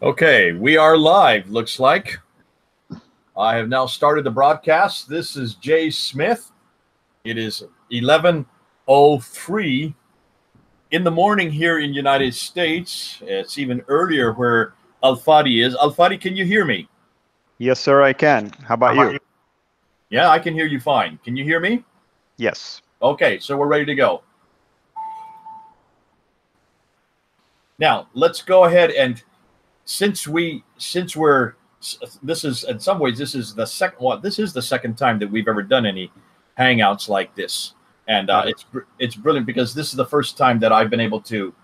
Okay, we are live, looks like. I have now started the broadcast. This is Jay Smith. It is 11:03 in the morning here in the United States. It's even earlier where Al Fadi is. Al Fadi, can you hear me? Yes, sir, I can. How about you? Yeah, I can hear you fine. Can you hear me? Yes. Okay, so we're ready to go. Now, let's go ahead and this is the second time that we've ever done any hangouts like this, and it's brilliant because this is the first time that I've been able to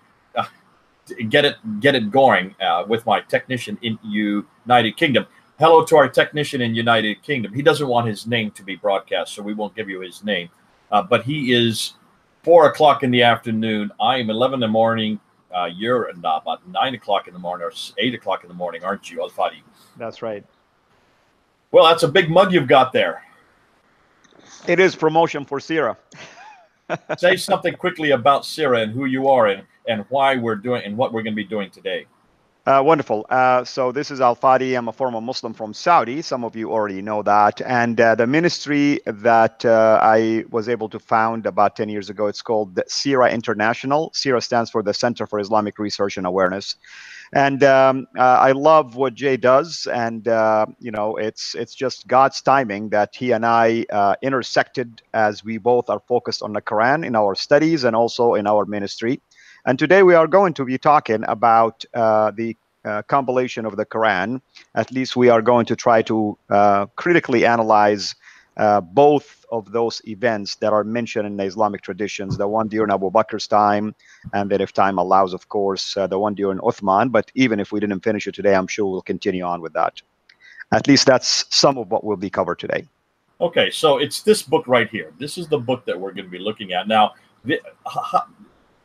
get it going with my technician in United Kingdom. Hello to our technician in United Kingdom. He doesn't want his name to be broadcast, so we won't give you his name. But he is 4 o'clock in the afternoon. I am 11 in the morning. You're about 9 o'clock in the morning or 8 o'clock in the morning, aren't you, Al Fadi? That's right. Well, that's a big mug you've got there. It is promotion for CIRA. Say something quickly about CIRA and who you are and why we're doing and what we're going to be doing today. Wonderful. So this is Al Fadi. I'm a former Muslim from Saudi. Some of you already know that. And the ministry that I was able to found about 10 years ago, it's called the CIRA International. CIRA stands for the Center for Islamic Research and Awareness. And I love what Jay does. And, you know, it's just God's timing that he and I intersected as we both are focused on the Quran in our studies and also in our ministry. And today we are going to be talking about the compilation of the Quran. At least we are going to try to critically analyze both of those events that are mentioned in the Islamic traditions, the one during Abu Bakr's time, and then if time allows, of course, the one during Uthman. But even if we didn't finish it today, I'm sure we'll continue on with that. At least that's some of what will be covered today. Okay, so it's this book right here. This is the book that we're going to be looking at. Now,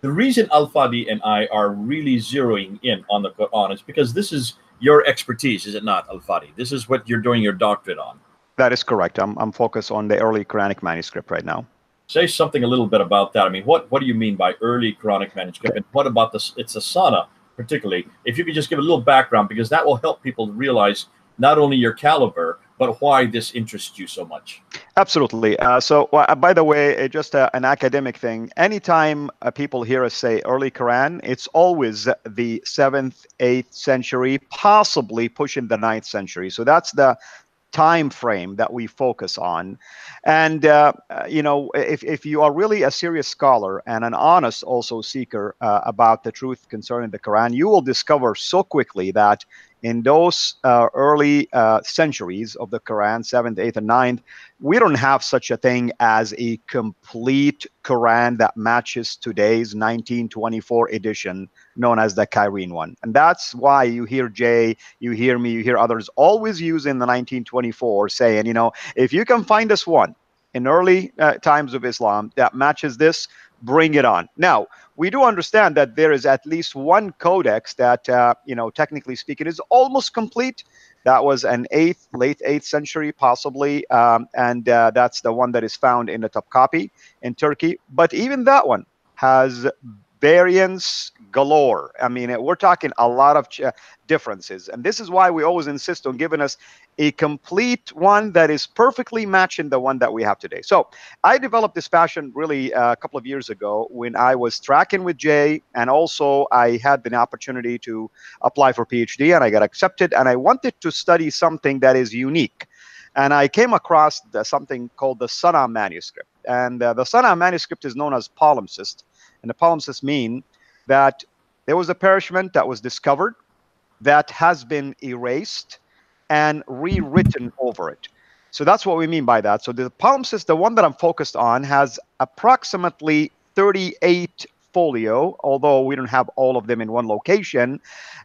the reason Al Fadi and I are really zeroing in on the Quran is because this is your expertise, is it not, Al Fadi? This is what you're doing your doctorate on. That is correct. I'm focused on the early Quranic manuscript right now. Say something a little bit about that. I mean, what do you mean by early Quranic manuscript? And what about this? It's Asana, particularly. If you could just give a little background, because that will help people realize not only your caliber, but why this interests you so much. Absolutely. So, by the way, just an academic thing. Anytime people hear us say early Quran, it's always the 7th, 8th century, possibly pushing the 9th century. So that's the time frame that we focus on. And, you know, if you are really a serious scholar and an honest also seeker about the truth concerning the Quran, you will discover so quickly that in those early centuries of the Quran, 7th, 8th, and 9th, we don't have such a thing as a complete Quran that matches today's 1924 edition, known as the Cairene one. And that's why you hear Jay, you hear me, you hear others always using the 1924 saying, you know, if you can find us one in early times of Islam that matches this, bring it on. Now, we do understand that there is at least one codex that, you know, technically speaking, is almost complete. That was an late 8th century, possibly. And that's the one that is found in the Topkapi in Turkey. But even that one has variants galore. I mean, we're talking a lot of differences. And this is why we always insist on giving us a complete one that is perfectly matching the one that we have today. So I developed this passion really a couple of years ago when I was tracking with Jay, and also I had an opportunity to apply for PhD and I got accepted, and I wanted to study something that is unique. And I came across something called the Sana'a Manuscript. And the Sana'a Manuscript is known as palimpsest. And the palimpsests mean that there was a parchment that was discovered that has been erased and rewritten over it. So that's what we mean by that. So the palimpsest, the one that I'm focused on, has approximately 38 folio, although we don't have all of them in one location.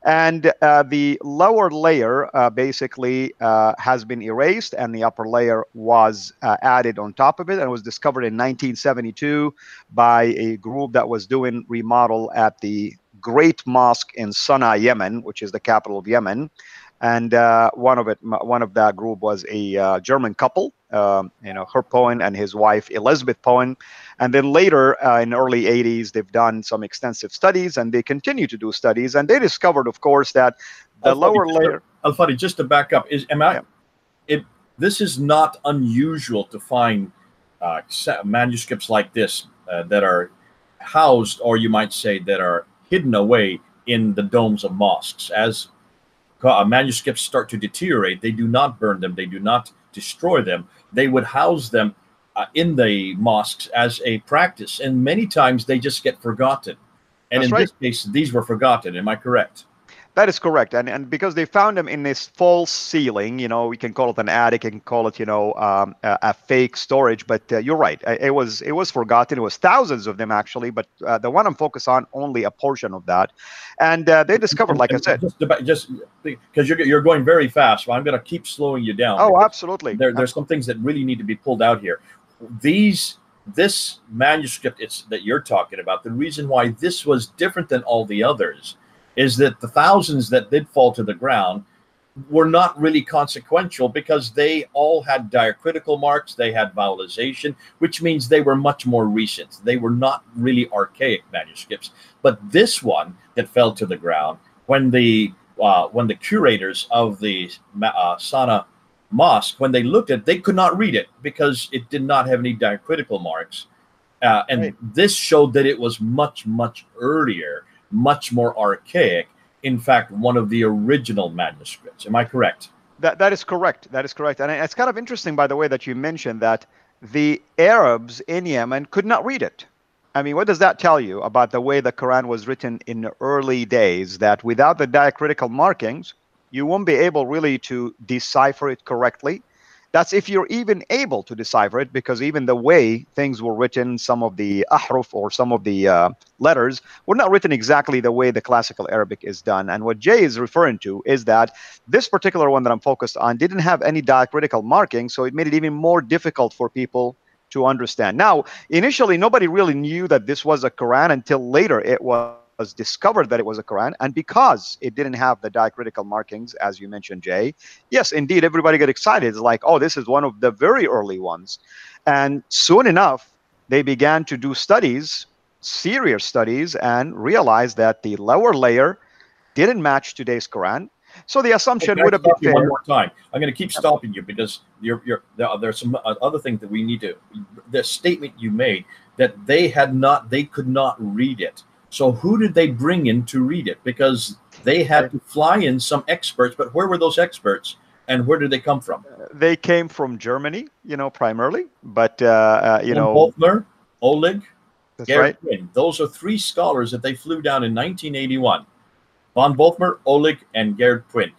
And the lower layer basically has been erased, and the upper layer was added on top of it, and it was discovered in 1972 by a group that was doing remodel at the Great Mosque in Sana'a, Yemen, which is the capital of Yemen. And one of that group was a German couple her poem and his wife Elizabeth poem. And then later in the early 80s, they've done some extensive studies, and they continue to do studies. And they discovered, of course, that the lower layer. Al Fadi, just to back up, this is not unusual to find manuscripts like this that are housed, or you might say that are hidden away in the domes of mosques. As manuscripts start to deteriorate, they do not burn them, they do not destroy them. They would house them in the mosques as a practice, and many times they just get forgotten. And that's in this case, these were forgotten. Am I correct? That is correct, and because they found them in this false ceiling, you know, we can call it an attic, and call it, you know, a fake storage. But you're right, it was forgotten. It was thousands of them actually, but the one I'm focused on, only a portion of that. And they discovered, like I said, just because you're going very fast, well, I'm going to keep slowing you down. Oh, absolutely. There's some things that really need to be pulled out here. This manuscript that you're talking about. The reason why this was different than all the others is that the thousands that did fall to the ground were not really consequential, because they all had diacritical marks, they had vowelization, which means they were much more recent. They were not really archaic manuscripts. But this one that fell to the ground, when the curators of the Sana'a Mosque, when they looked at it, they could not read it because it did not have any diacritical marks. And this showed that it was much, much earlier, much more archaic, in fact, one of the original manuscripts. Am I correct? That is correct. That is correct. And it's kind of interesting, by the way, that you mentioned that the Arabs in Yemen could not read it. I mean, what does that tell you about the way the Quran was written in the early days, that without the diacritical markings, you won't be able really to decipher it correctly? That's if you're even able to decipher it, because even the way things were written, some of the ahruf or some of the letters were not written exactly the way the classical Arabic is done. And what Jay is referring to is that this particular one that I'm focused on didn't have any diacritical marking, so it made it even more difficult for people to understand. Now, initially, nobody really knew that this was a Quran until later it was discovered that it was a Quran, and because it didn't have the diacritical markings, as you mentioned, Jay, yes, indeed, everybody got excited. It's like, oh, this is one of the very early ones. And soon enough, they began to do studies, serious studies, and realized that the lower layer didn't match today's Quran. So the assumption would have been fair. One more time, I'm going to keep stopping you because there's some other thing that we need to. The statement you made that they could not read it. So who did they bring in to read it? Because they had to fly in some experts, but where were those experts and where did they come from? They came from Germany, you know, primarily, but, Von Bothmer, Oleg, Gerhard Quinn. Those are three scholars that they flew down in 1981. Von Bothmer, Oleg, and Gerhard Quinn.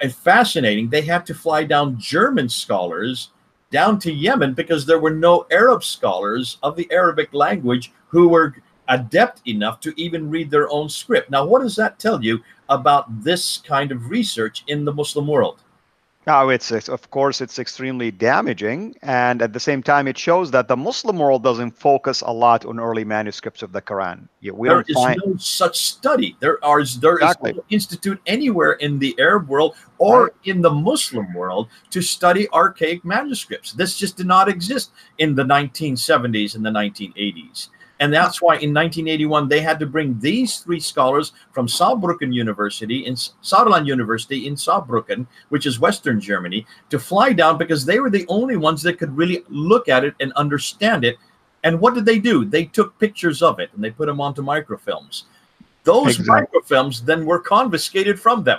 And fascinating, they had to fly down German scholars down to Yemen because there were no Arab scholars of the Arabic language who were adept enough to even read their own script. Now, what does that tell you about this kind of research in the Muslim world? Now, it's of course, it's extremely damaging. And at the same time, it shows that the Muslim world doesn't focus a lot on early manuscripts of the Quran. No such study. There is no institute anywhere in the Arab world or in the Muslim world to study archaic manuscripts. This just did not exist in the 1970s and the 1980s. And that's why in 1981, they had to bring these three scholars from Saarbrücken University in Saarbrücken, which is Western Germany, to fly down because they were the only ones that could really look at it and understand it. And what did they do? They took pictures of it and they put them onto microfilms. Those microfilms then were confiscated from them.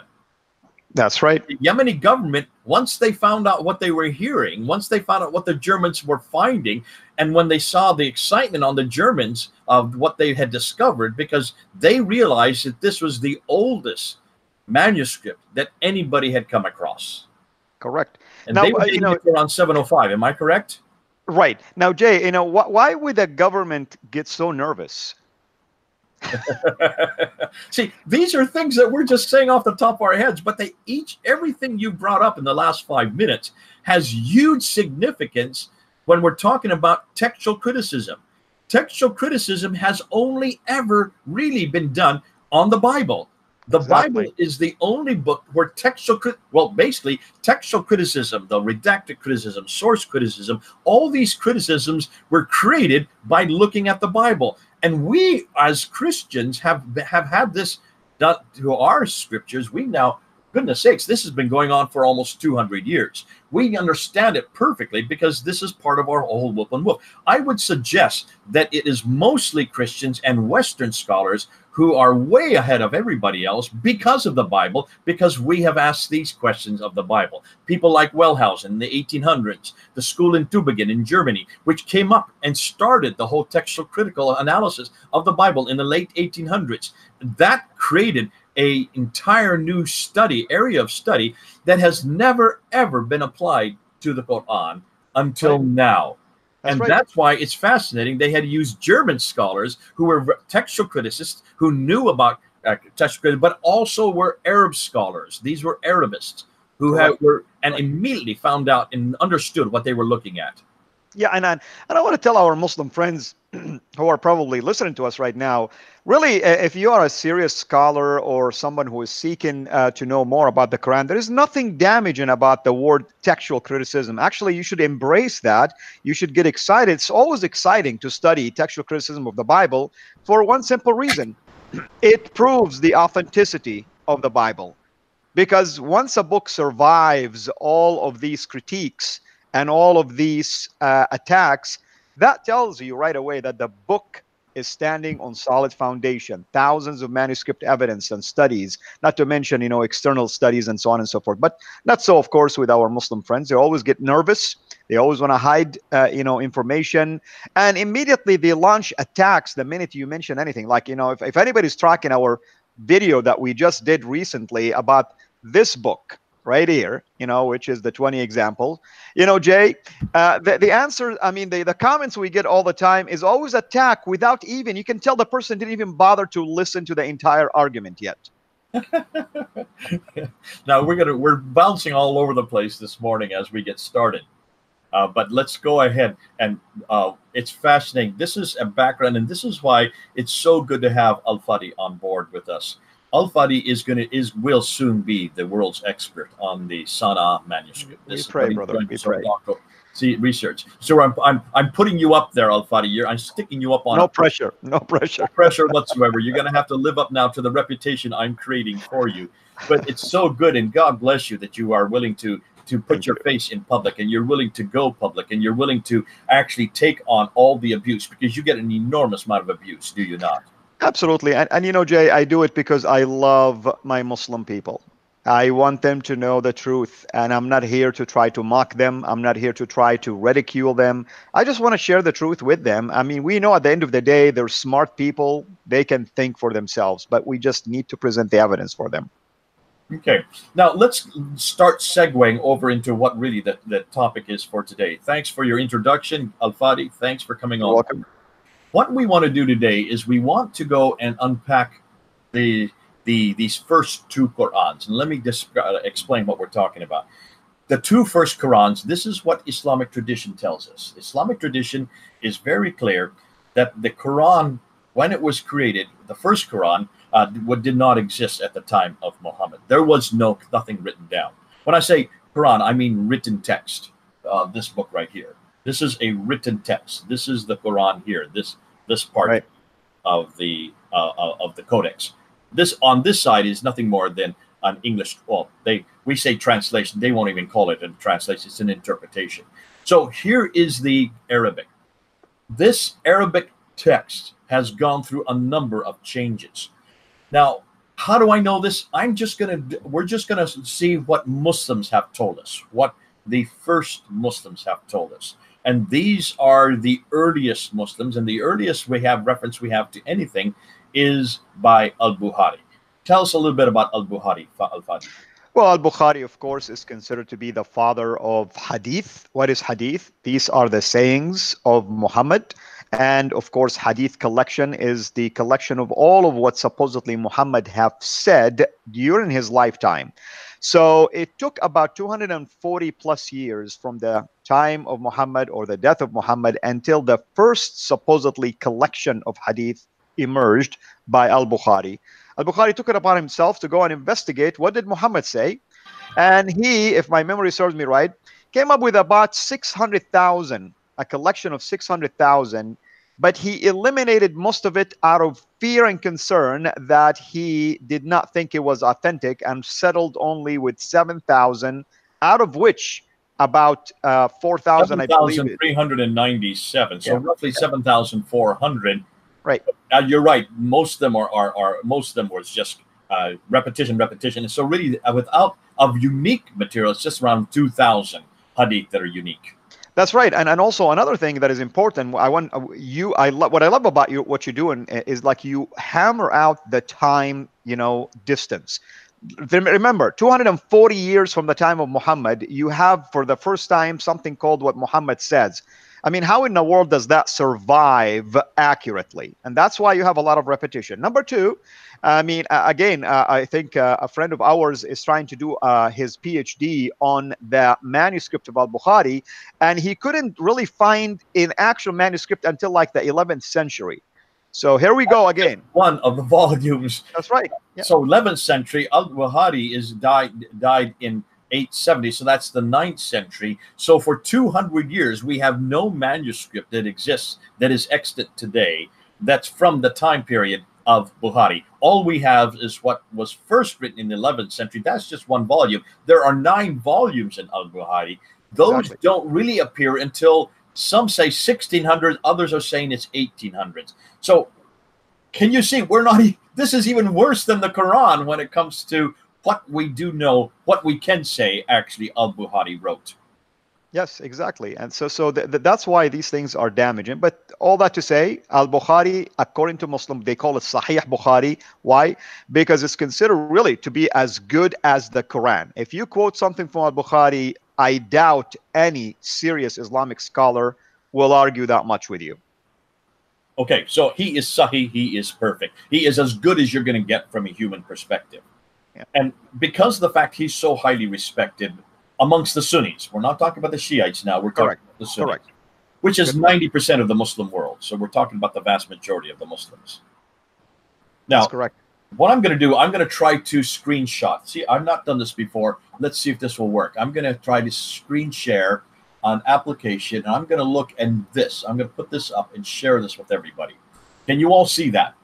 That's right. The Yemeni government, once they found out what they were hearing, once they found out what the Germans were finding, and when they saw the excitement on the Germans of what they had discovered, because they realized that this was the oldest manuscript that anybody had come across. Correct. And now, they were around 705. Am I correct? Right. Now, Jay, you know, why would the government get so nervous? See, these are things that we're just saying off the top of our heads, but everything you brought up in the last 5 minutes has huge significance when we're talking about textual criticism. Textual criticism has only ever really been done on the Bible. The Bible is the only book where textual, well, basically textual criticism, the redacted criticism, source criticism, all these criticisms were created by looking at the Bible. And we as Christians have had this done to our scriptures. We now, goodness sakes, this has been going on for almost 200 years. We understand it perfectly because this is part of our whole whoop and whoop. I would suggest that it is mostly Christians and Western scholars who are way ahead of everybody else because of the Bible, because we have asked these questions of the Bible. People like Wellhausen in the 1800s, the school in Tübingen in Germany, which came up and started the whole textual critical analysis of the Bible in the late 1800s. That created an entire new study, area of study, that has never, ever been applied to the Quran until now. And that's why it's fascinating. They had used German scholars who were textual criticists, who knew about textual criticism, but also were Arab scholars. These were Arabists who were immediately found out and understood what they were looking at. Yeah, and I want to tell our Muslim friends who are probably listening to us right now, really, if you are a serious scholar or someone who is seeking to know more about the Quran, there is nothing damaging about the word textual criticism. Actually, you should embrace that. You should get excited. It's always exciting to study textual criticism of the Bible for one simple reason. It proves the authenticity of the Bible. Because once a book survives all of these critiques and all of these attacks, that tells you right away that the book is standing on solid foundation, thousands of manuscript evidence and studies, not to mention, you know, external studies and so on and so forth. But not so, of course, with our Muslim friends. They always get nervous. They always want to hide, you know, information. And immediately they launch attacks the minute you mention anything. Like, you know, if anybody's tracking our video that we just did recently about this book, right here, you know, which is the 20 example, you know, Jay, the answer, I mean, the comments we get all the time is always attack without even, you can tell the person didn't even bother to listen to the entire argument yet. Now we're bouncing all over the place this morning as we get started. But let's go ahead and it's fascinating. This is a background and this is why it's so good to have Al Fadi on board with us. Al Fadi will soon be the world's expert on the Sana'a manuscript. This we pray, brother. See, research. So I'm putting you up there, Al Fadi. I'm sticking you up on. No pressure. No pressure. No pressure whatsoever. You're going to have to live up now to the reputation I'm creating for you. But it's so good, and God bless you that you are willing to put your face in public, and you're willing to go public, and you're willing to actually take on all the abuse, because you get an enormous amount of abuse, do you not? Absolutely. And you know, Jay, I do it because I love my Muslim people. I want them to know the truth, and I'm not here to try to mock them. I'm not here to try to ridicule them. I just want to share the truth with them. I mean, we know at the end of the day, they're smart people. They can think for themselves, but we just need to present the evidence for them. Okay. Now, let's start segueing over into what really the topic is for today. Thanks for your introduction, Al Fadi. Thanks for coming on. You're welcome. What we want to do today is we want to go and unpack these first two Qur'ans. And let me explain what we're talking about. The two first Qur'ans, this is what Islamic tradition tells us. Islamic tradition is very clear that the Qur'an, when it was created, the first Qur'an did not exist at the time of Muhammad. There was nothing written down. When I say Qur'an, I mean written text, this book right here. This is a written text. This is the Qur'an here, this part of the codex. This on this side is nothing more than an English. Well, we say translation. They won't even call it a translation. It's an interpretation. So here is the Arabic. This Arabic text has gone through a number of changes. Now, how do I know this? We're just gonna see what Muslims have told us. What the first Muslims have told us. And these are the earliest Muslims, and the earliest reference we have to anything is by Al-Bukhari. Tell us a little bit about Al-Bukhari, Al-Fadi. Well, Al-Bukhari, of course, is considered to be the father of Hadith. What is Hadith? These are the sayings of Muhammad. And of course, Hadith collection is the collection of all of what supposedly Muhammad have said during his lifetime. So it took about 240 plus years from the time of Muhammad or the death of Muhammad until the first supposedly collection of Hadith emerged by Al-Bukhari. Al-Bukhari took it upon himself to go and investigate what did Muhammad say. And he, if my memory serves me right, came up with about 600,000, a collection of 600,000. But he eliminated most of it out of fear and concern that he did not think it was authentic, and settled only with 7,000, out of which about 4,000, I believe. 7,397, so yeah, roughly 7,400. Right. You're right. Most of them are most of them was just repetition. And so really, without of unique material, it's just around 2,000 hadith that are unique. That's right, and also another thing that is important. What I love about you, what you're doing is like you hammer out the time, you know, distance. Remember, 240 years from the time of Muhammad, you have for the first time something called what Muhammad says. I mean, how in the world does that survive accurately? And that's why you have a lot of repetition. Number two, I mean, again, I think a friend of ours is trying to do his PhD on the manuscript of Al-Bukhari, and he couldn't really find an actual manuscript until like the 11th century. So here we go again. One of the volumes. That's right. Yeah. So 11th century, Al-Bukhari is died in 870, so that's the 9th century. So for 200 years, we have no manuscript that exists that is extant today that's from the time period of Bukhari. All we have is what was first written in the 11th century. That's just one volume. There are 9 volumes in Al-Bukhari. Those exactly don't really appear until some say 1600s, others are saying it's 1800s. So can you see we're not, this is even worse than the Quran when it comes to what we do know, what we can say actually Al-Bukhari wrote. Yes, exactly. And so that's why these things are damaging. But all that to say, Al-Bukhari, according to Muslim, they call it Sahih Bukhari. Why? Because it's considered really to be as good as the Quran. If you quote something from Al-Bukhari, I doubt any serious Islamic scholar will argue that much with you. Okay, so he is Sahih, he is perfect. He is as good as you're going to get from a human perspective. Yeah. And because of the fact he's so highly respected amongst the Sunnis, we're not talking about the Shiites now, we're talking about the Sunnis, which is 90% of the Muslim world. So we're talking about the vast majority of the Muslims. Now, that's correct. What I'm going to do, I'm going to try to screenshot. See, I've not done this before. Let's see if this will work. I'm going to try to screen share on application, and I'm going to look at this. I'm going to put this up and share this with everybody. Can you all see that?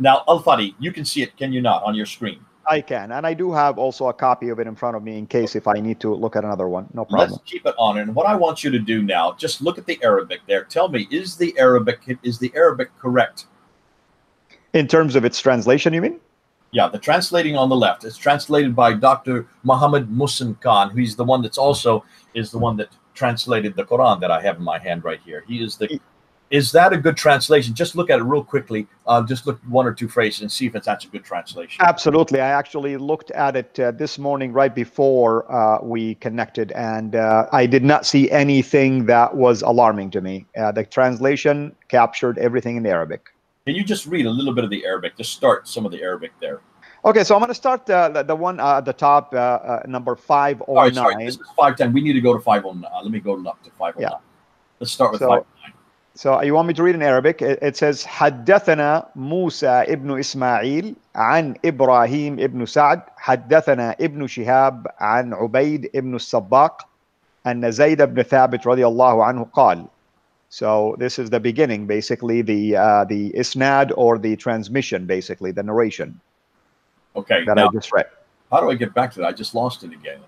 Now, Al Fadi, you can see it, can you not, on your screen? I can, and I do have also a copy of it in front of me in case if I need to look at another one. No problem. Let's keep it on. And what I want you to do now, just look at the Arabic there. Tell me, is the Arabic correct? In terms of its translation, you mean? Yeah, the translating on the left. It's translated by Dr. Muhammad Muhsin Khan, who's the one that's also is the one that translated the Quran that I have in my hand right here. He is the... Is that a good translation? Just look at it real quickly. Just look one or two phrases and see if it's actually a good translation. Absolutely. I actually looked at it this morning right before we connected, and I did not see anything that was alarming to me. The translation captured everything in Arabic. Can you just read a little bit of the Arabic? Just start some of the Arabic there. Okay, so I'm going to start the one at the top, number 509. All right, sorry. This is 510. We need to go to 509. Let me go up to 509. Yeah. Let's start with 509. So you want me to read in Arabic? It says, حدثنا موسى ابن إسماعيل عن إبراهيم ابن سعد حدثنا ابن شهاب عن عبيد ابن الصباق أن زيد بن ثابت رضي الله عنه قال. So this is the beginning, basically the isnad or the transmission, basically the narration. Okay, that now, I just read. How do I get back to that? I just lost it again.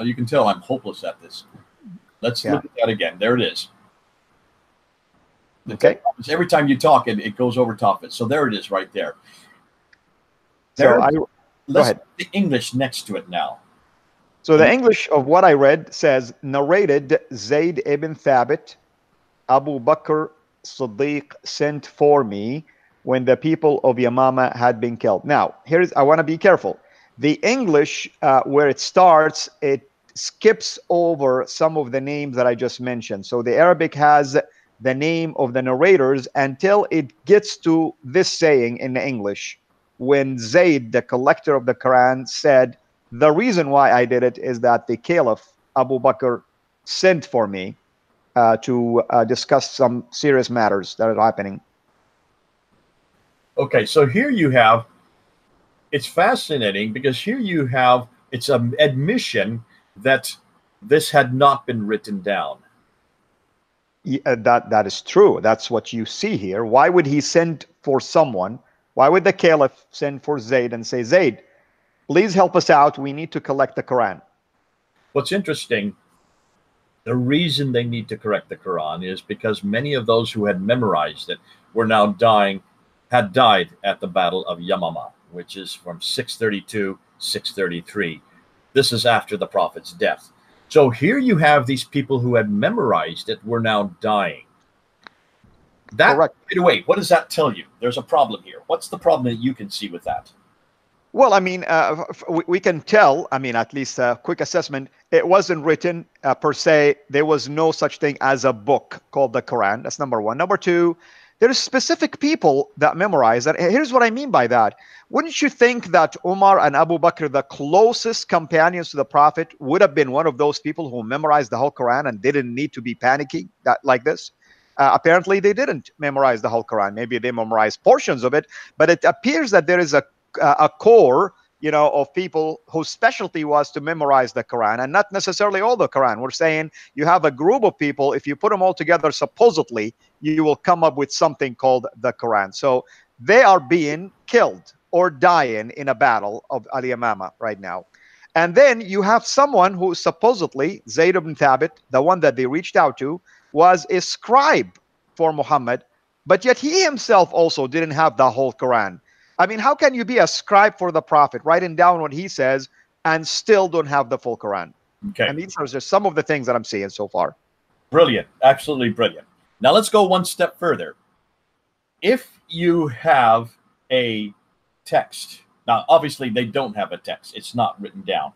You can tell I'm hopeless at this. Let's look at that again. There it is. Okay. Every time you talk, it goes over top of it. So there it is right there. Let's put the English next to it now. So the English of what I read says, narrated Zayd ibn Thabit, Abu Bakr Siddiq sent for me when the people of Yamama had been killed. Now, I want to be careful. The English, where it starts, it skips over some of the names that I just mentioned. So the Arabic has the name of the narrators until it gets to this saying in English. When Zayd, the collector of the Quran, said, the reason why I did it is that the Caliph, Abu Bakr, sent for me to discuss some serious matters that are happening. Okay, so here you have, it's fascinating because here you have, it's an admission that this had not been written down. Yeah, that is true. That's what you see here. Why would he send for someone? Why would the caliph send for Zayd and say, Zayd, please help us out. We need to collect the Quran. What's interesting, the reason they need to correct the Quran is because many of those who had memorized it were now dying, had died at the Battle of Yamama, which is from 632, 633. This is after the Prophet's death. So here you have these people who had memorized it were now dying. That, correct. By the way, what does that tell you? There's a problem here. What's the problem that you can see with that? Well, I mean, we can tell, I mean, at least a quick assessment, it wasn't written per se. There was no such thing as a book called the Quran. That's number one. Number two, there's specific people that memorize that. Here's what I mean by that. Wouldn't you think that Umar and Abu Bakr, the closest companions to the Prophet, would have been one of those people who memorized the whole Quran and didn't need to be panicking like this? Apparently, they didn't memorize the whole Quran. Maybe they memorized portions of it, but it appears that there is a core, you know, of people whose specialty was to memorize the Quran, and not necessarily all the Quran. We're saying you have a group of people, if you put them all together, supposedly, you will come up with something called the Quran. So they are being killed or dying in a battle of Al-Yamama right now. And then you have someone who supposedly, Zayd ibn Thabit, the one that they reached out to, was a scribe for Muhammad, but yet he himself also didn't have the whole Quran. I mean, how can you be a scribe for the Prophet, writing down what he says, and still don't have the full Quran? Okay. And these are just some of the things that I'm seeing so far. Brilliant. Absolutely brilliant. Now let's go one step further. If you have a text, now obviously they don't have a text. It's not written down.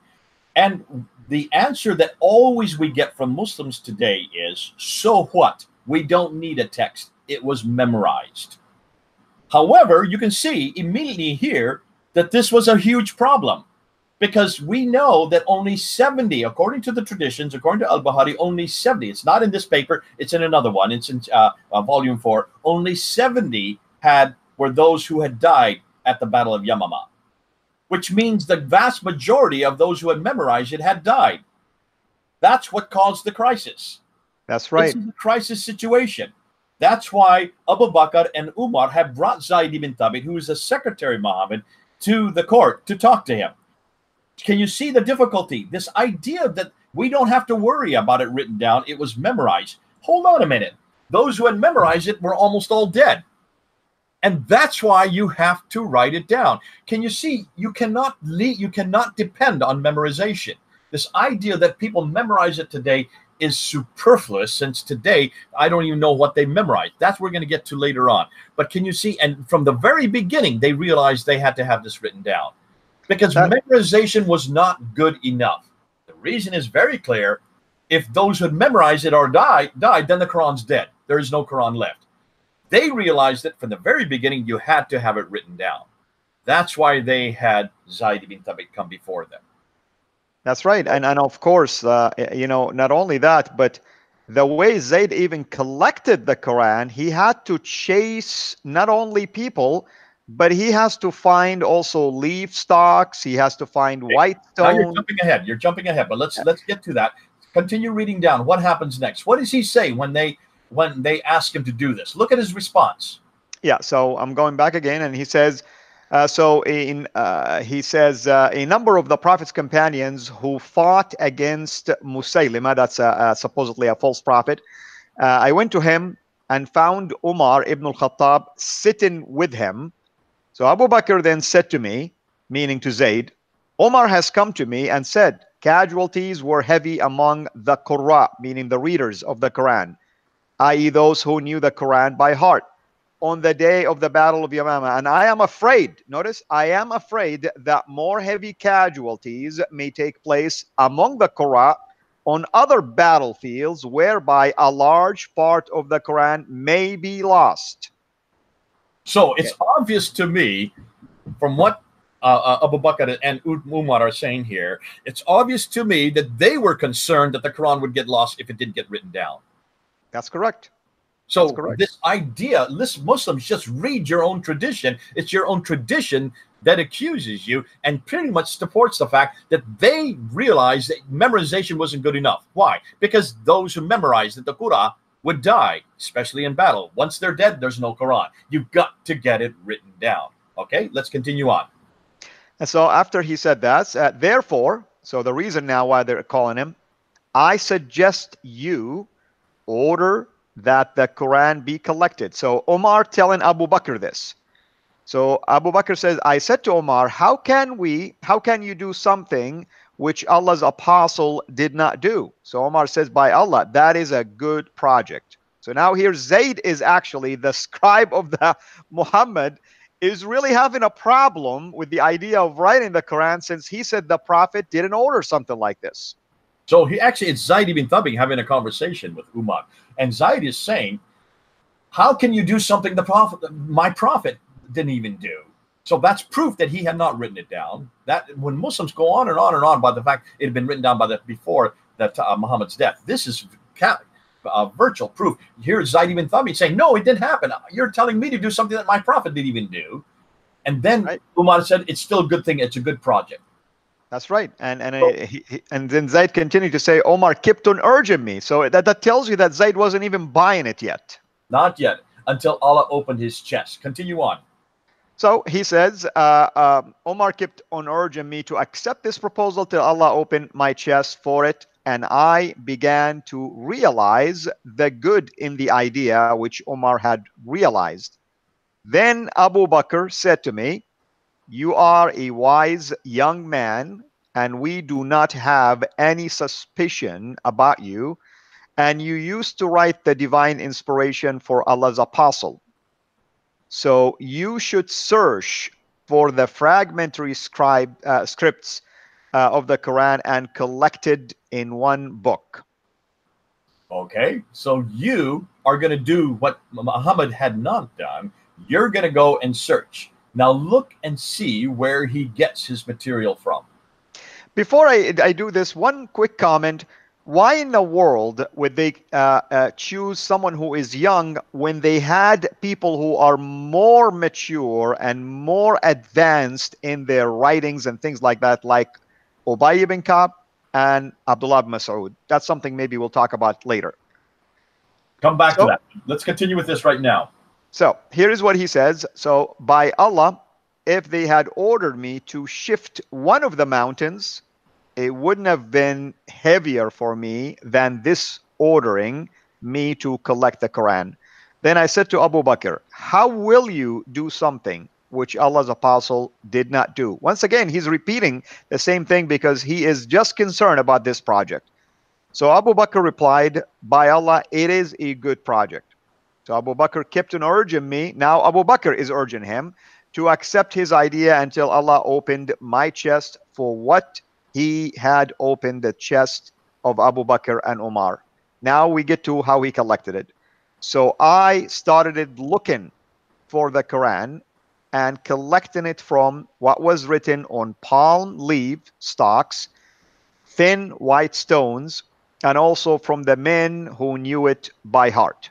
And the answer that always we get from Muslims today is, so what? We don't need a text. It was memorized. However, you can see immediately here that this was a huge problem, because we know that only 70, according to the traditions, according to Al-Bahari, only 70, it's not in this paper, it's in another one, it's in volume 4, only 70 were those who had died at the Battle of Yamama, which means the vast majority of those who had memorized it had died. That's what caused the crisis. That's right. This is a crisis situation. That's why Abu Bakr and Umar have brought Zayd ibn Thabit, who is the secretary of Muhammad, to the court to talk to him. Can you see the difficulty? This idea that we don't have to worry about it written down, it was memorized. Hold on a minute. Those who had memorized it were almost all dead. And that's why you have to write it down. Can you see? You cannot depend on memorization. This idea that people memorize it today is superfluous, since today I don't even know what they memorized. That's what we're going to get to later on. But can you see, and from the very beginning, they realized they had to have this written down, because memorization was not good enough. The reason is very clear. If those who had memorized it or died, then the Quran's dead. There is no Quran left. They realized that from the very beginning, you had to have it written down. That's why they had Zayd ibn Thabit come before them. That's right. And of course, you know, not only that, but the way Zayd even collected the Quran, he had to chase not only people, but he has to find also leaf stalks. He has to find white stone. Now you're jumping ahead. You're jumping ahead. But let's get to that. Continue reading down. What happens next? What does he say when they ask him to do this? Look at his response. Yeah. So I'm going back again, and he says, a number of the Prophet's companions who fought against Musaylima, that's supposedly a false prophet, I went to him and found Umar ibn al-Khattab sitting with him. So Abu Bakr then said to me, meaning to Zayd, Umar has come to me and said, casualties were heavy among the Qurra, meaning the readers of the Quran, i.e. those who knew the Quran by heart, on the day of the Battle of Yamama, and I am afraid, notice, I am afraid that more heavy casualties may take place among the Qurra on other battlefields, whereby a large part of the Quran may be lost. So it's obvious to me, from what Abu Bakr and Umar are saying here, it's obvious to me that they were concerned that the Quran would get lost if it didn't get written down. That's correct. So this idea, listen, Muslims, just read your own tradition. It's your own tradition that accuses you and pretty much supports the fact that they realized that memorization wasn't good enough. Why? Because those who memorized the Quran would die, especially in battle. Once they're dead, there's no Quran. You've got to get it written down. Okay, let's continue on. And so after he said that, therefore, so the reason now why they're calling him, I suggest you order that the Quran be collected. So Omar telling Abu Bakr this. So Abu Bakr says, I said to Omar, how can you do something which Allah's apostle did not do? So Omar says, by Allah, that is a good project. So now here Zayd is actually the scribe of the Muhammad, is really having a problem with the idea of writing the Quran, since he said the Prophet didn't order something like this. So he actually, it's Zayd ibn Thabit having a conversation with Umar. And Zayd is saying, how can you do something the Prophet, my Prophet didn't even do? So that's proof that he had not written it down. That when Muslims go on and on and on by the fact it had been written down by the before that Muhammad's death, this is virtual proof. Here is Zayd ibn Thabit saying, no, it didn't happen. You're telling me to do something that my Prophet didn't even do. And then Umar said, it's still a good thing. It's a good project. That's right. And then Zayd continued to say, Omar kept on urging me. So that tells you that Zayd wasn't even buying it yet. Not yet, until Allah opened his chest. Continue on. So he says, Omar kept on urging me to accept this proposal till Allah opened my chest for it. And I began to realize the good in the idea which Omar had realized. Then Abu Bakr said to me, you are a wise young man, and we do not have any suspicion about you. And you used to write the divine inspiration for Allah's apostle. So you should search for the fragmentary scripts of the Quran and collected in one book. Okay, so you are going to do what Muhammad had not done. You're going to go and search. Now look and see where he gets his material from. Before I do this, one quick comment. Why in the world would they choose someone who is young when they had people who are more mature and more advanced in their writings and things like that, like Ubayy ibn Ka'b and Abdullah ibn Mas'ud? That's something maybe we'll talk about later. Come back to that. Let's continue with this right now. So here is what he says. So by Allah, if they had ordered me to shift one of the mountains, it wouldn't have been heavier for me than this ordering me to collect the Quran. Then I said to Abu Bakr, how will you do something which Allah's apostle did not do? Once again, he's repeating the same thing because he is just concerned about this project. So Abu Bakr replied, by Allah, it is a good project. So Abu Bakr kept on urging me. Now Abu Bakr is urging him to accept his idea until Allah opened my chest for what he had opened the chest of Abu Bakr and Umar. Now we get to how he collected it. So I started looking for the Quran and collecting it from what was written on palm leaf stalks, thin white stones, and also from the men who knew it by heart.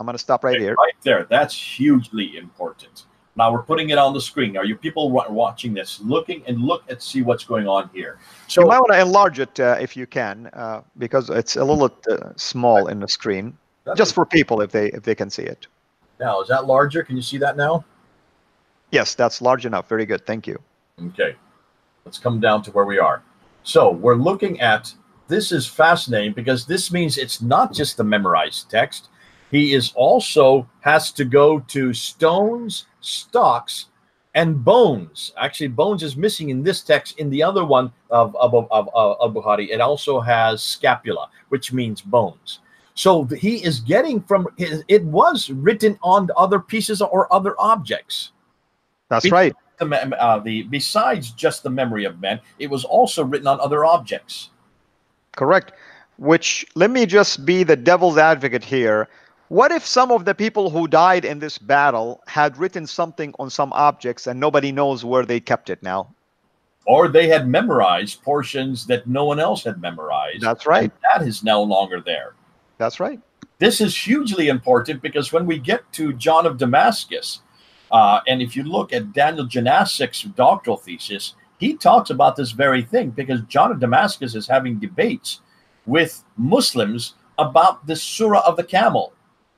I'm going to stop right here. Right there. That's hugely important. Now we're putting it on the screen. Are you people watching this? Looking and look and see what's going on here. So you might want to enlarge it if you can, because it's a little small in the screen, just for people if they can see it. Now is that larger? Can you see that now? Yes, that's large enough. Very good. Thank you. Okay, let's come down to where we are. So we're looking at this is fascinating because this means it's not just the memorized text. He is also has to go to stones, stocks, and bones. Actually, bones is missing in this text. In the other one of Bukhari, it also has scapula, which means bones. So he is getting from his, it was written on other pieces or other objects. That's right. Besides just the memory of men, it was also written on other objects. Correct. Which, let me just be the devil's advocate here. What if some of the people who died in this battle had written something on some objects and nobody knows where they kept it now? Or they had memorized portions that no one else had memorized. That's right. And that is no longer there. That's right. This is hugely important because when we get to John of Damascus, and if you look at Daniel Janasik's doctoral thesis, he talks about this very thing, because John of Damascus is having debates with Muslims about the Surah of the Camel.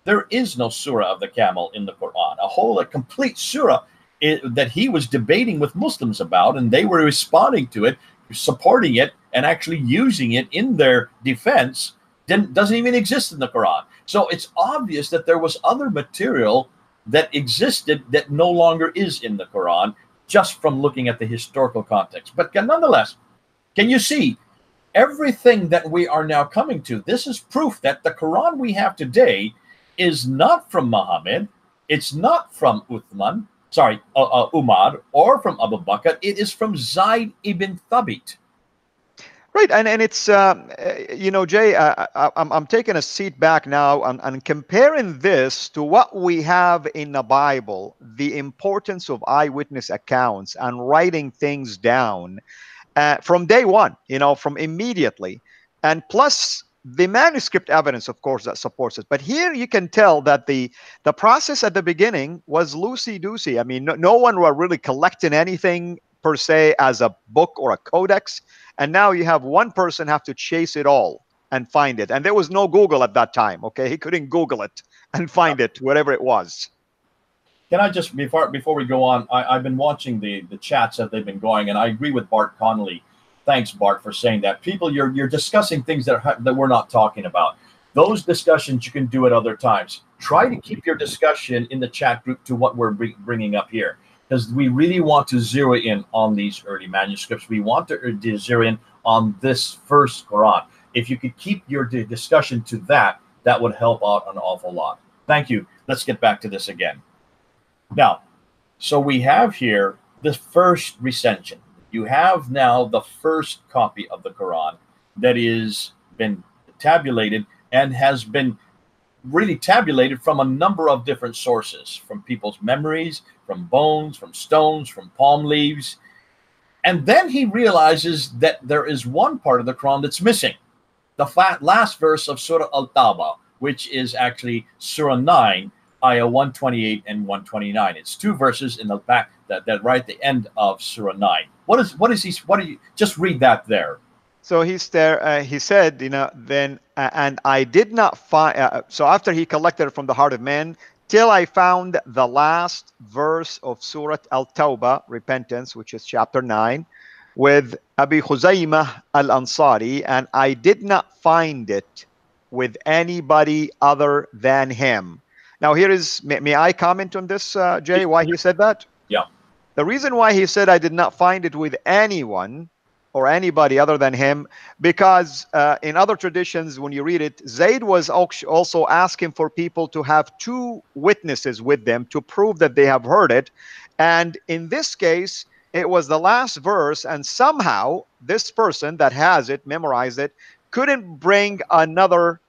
There is no Surah of the Camel in the Quran. A complete Surah that he was debating with Muslims about, and they were responding to it, supporting it, and actually using it in their defense, doesn't even exist in the Quran. So it's obvious that there was other material that existed that no longer is in the Quran, just from looking at the historical context. But nonetheless, can you see everything that we are now coming to? This is proof that the Quran we have today is not from Muhammad, it's not from Uthman, Umar, or from Abu Bakr. It is from Zayd ibn Thabit. Right, and it's, you know, Jay, I'm taking a seat back now and comparing this to what we have in the Bible, the importance of eyewitness accounts and writing things down from day one, you know, from immediately. And plus the manuscript evidence, of course, that supports it. But here you can tell that the process at the beginning was loosey-goosey. I mean, no one were really collecting anything per se as a book or a codex. And now you have one person have to chase it all and find it. And there was no Google at that time, okay? He couldn't Google it and find it, whatever it was. Can I just, before we go on, I've been watching the chats that they've been going, and I agree with Bart Connolly. Thanks, Bart, for saying that. People, you're discussing things that we're not talking about. Those discussions you can do at other times. Try to keep your discussion in the chat group to what we're bringing up here, because we really want to zero in on these early manuscripts. We want to zero in on this first Quran. If you could keep your discussion to that, that would help out an awful lot. Thank you. Let's get back to this again. Now, so we have here the first recension. You have now the first copy of the Quran that is been tabulated and has been really tabulated from a number of different sources, from people's memories, from bones, from stones, from palm leaves. And then he realizes that there is one part of the Quran that's missing, the last verse of Surah Al-Tawbah, which is actually Surah 9, Ayah 128 and 129. It's two verses in the back that right at the end of Surah 9. What do you just read that there? So he's there. He said, you know, then, and I did not find. So after he collected from the heart of man, till I found the last verse of Surah Al-Tawbah, repentance, which is chapter 9, with Abi Khuzaimah Al-Ansari, and I did not find it with anybody other than him. Now here is. May I comment on this, Jay? Why he said that? Yeah. The reason why he said I did not find it with anyone or anybody other than him, because in other traditions, when you read it, Zayd was also asking for people to have two witnesses with them to prove that they have heard it. And in this case, it was the last verse, and somehow this person that has it, memorized it, couldn't bring another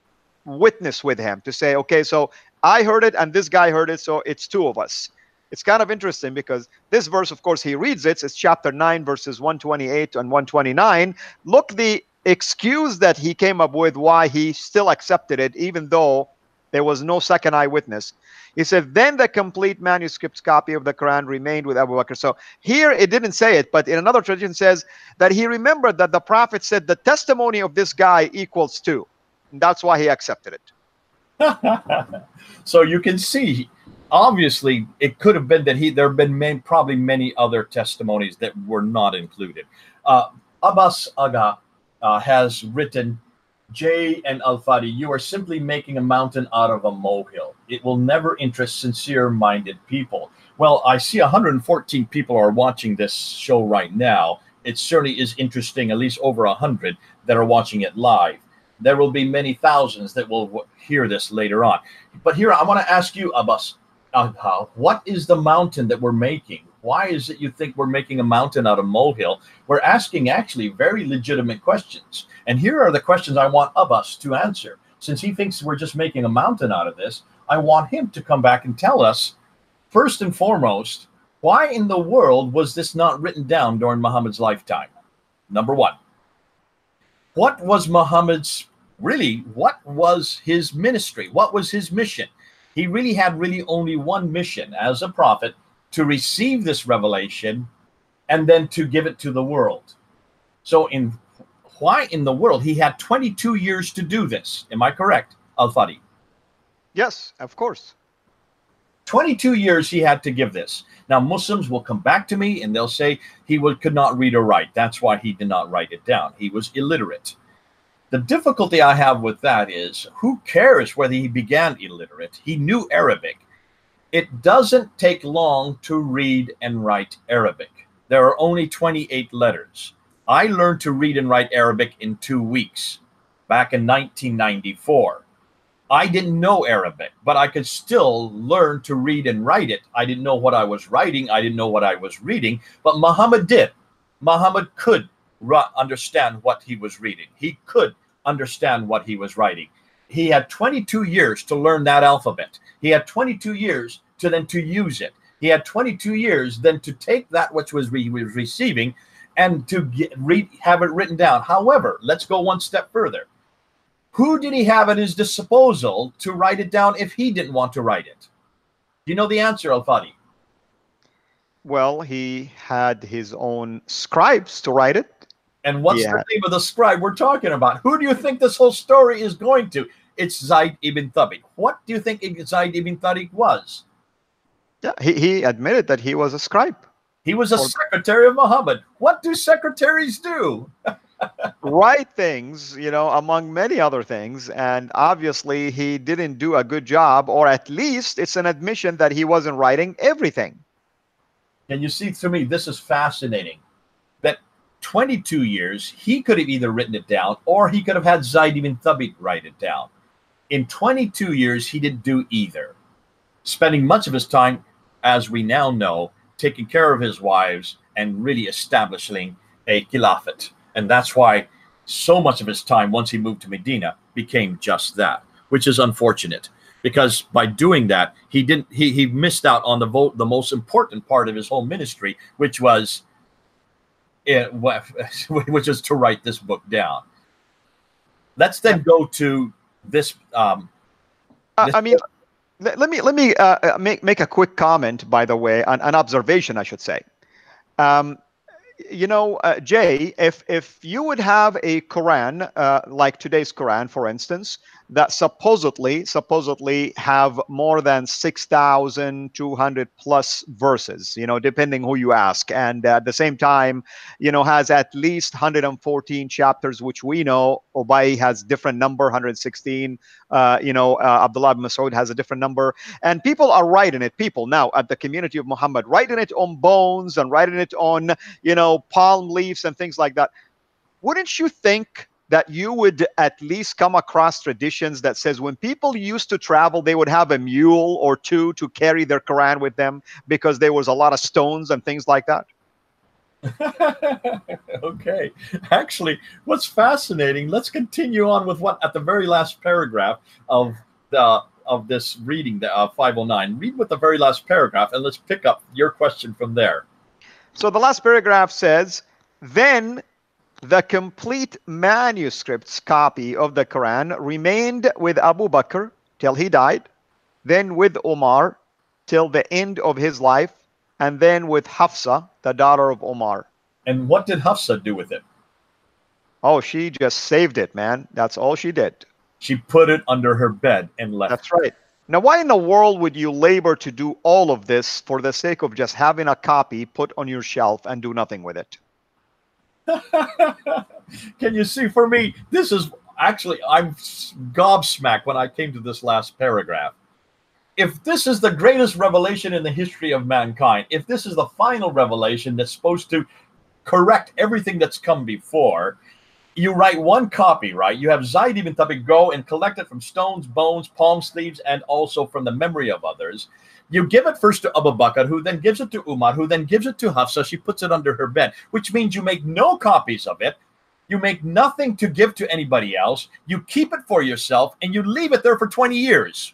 witness with him to say, okay, so I heard it and this guy heard it, so it's two of us. It's kind of interesting because this verse, of course, he reads it. It's chapter 9, verses 128 and 129. Look, the excuse that he came up with why he still accepted it, even though there was no second eyewitness. He said, then the complete manuscript copy of the Quran remained with Abu Bakr. So here it didn't say it, but in another tradition says that he remembered that the Prophet said the testimony of this guy equals two. And that's why he accepted it. So you can see, obviously, it could have been that there have been probably many other testimonies that were not included. Abbas Aga has written, Jay and Al Fadi, you are simply making a mountain out of a molehill. It will never interest sincere-minded people. Well, I see 114 people are watching this show right now. It certainly is interesting, at least over 100 that are watching it live. There will be many thousands that will hear this later on. But here, I want to ask you, Abbas, what is the mountain that we're making? Why is it you think we're making a mountain out of molehill? We're asking actually very legitimate questions. And here are the questions I want Abbas to answer. Since he thinks we're just making a mountain out of this, I want him to come back and tell us, first and foremost, why in the world was this not written down during Muhammad's lifetime? Number one, what was Muhammad's really, what was his ministry? What was his mission? He really had really only one mission as a prophet, to receive this revelation and then to give it to the world. So why in the world? He had 22 years to do this. Am I correct, Al Fadi? Yes, of course. 22 years he had to give this. Now, Muslims will come back to me and they'll say he could not read or write. That's why he did not write it down. He was illiterate. The difficulty I have with that is, who cares whether he began illiterate? He knew Arabic. It doesn't take long to read and write Arabic. There are only 28 letters. I learned to read and write Arabic in 2 weeks back in 1994. I didn't know Arabic, but I could still learn to read and write it. I didn't know what I was writing. I didn't know what I was reading, but Muhammad did. Muhammad could understand what he was reading. He could understand what he was writing. He had 22 years to learn that alphabet. He had 22 years to then to use it. He had 22 years then to take that which was he was receiving and to have it written down. However, let's go one step further. Who did he have at his disposal to write it down if he didn't want to write it? Do you know the answer, Al Fadi? Well, he had his own scribes to write it. And what's the name of the scribe we're talking about? Who do you think this whole story is going to? It's Zayd ibn Thabit. What do you think Zayd ibn Thabit was? Yeah, he admitted that he was a scribe. He was a secretary of Muhammad. What do secretaries do? Write things, you know, among many other things. And obviously he didn't do a good job, or at least it's an admission that he wasn't writing everything. And you see, to me, this is fascinating, that 22 years, he could have either written it down or he could have had Zayd ibn Thabit write it down. In 22 years, he didn't do either, spending much of his time, as we now know, taking care of his wives and really establishing a caliphate. And that's why so much of his time, once he moved to Medina, became just that, which is unfortunate, because by doing that, he didn't he missed out on the most important part of his whole ministry, which is to write this book down. Let's then go to this. I mean, let me make a quick comment, by the way, an observation, I should say. You know, Jay, if you would have a Quran, like today's Quran, for instance, that supposedly have more than 6,200 plus verses, you know, depending who you ask. And at the same time, you know, has at least 114 chapters, which we know Ubayy has different number, 116, you know, Abdullah ibn Mas'ud has a different number. And people are writing it, people now at the community of Muhammad, writing it on bones and writing it on, you know, palm leaves and things like that. Wouldn't you think that you would at least come across traditions that says when people used to travel, they would have a mule or two to carry their Quran with them because there was a lot of stones and things like that? Okay. Actually, what's fascinating, let's continue on with what, at the very last paragraph of the of this reading, the 509. Read with the very last paragraph, and let's pick up your question from there. So the last paragraph says, then the complete manuscript's copy of the Quran remained with Abu Bakr till he died, then with Umar till the end of his life, and then with Hafsa, the daughter of Umar. And what did Hafsa do with it? Oh, she just saved it, man. That's all she did. She put it under her bed and left. That's right. Now, why in the world would you labor to do all of this for the sake of just having a copy put on your shelf and do nothing with it? Can you see, for me, this is actually, I'm gobsmacked when I came to this last paragraph. If this is the greatest revelation in the history of mankind, if this is the final revelation that's supposed to correct everything that's come before, you write one copy, right? You have Zayd ibn Thabit go and collect it from stones, bones, palm sleeves, and also from the memory of others. You give it first to Abu Bakr, who then gives it to Umar, who then gives it to Hafsa. She puts it under her bed, which means you make no copies of it. You make nothing to give to anybody else. You keep it for yourself, and you leave it there for 20 years.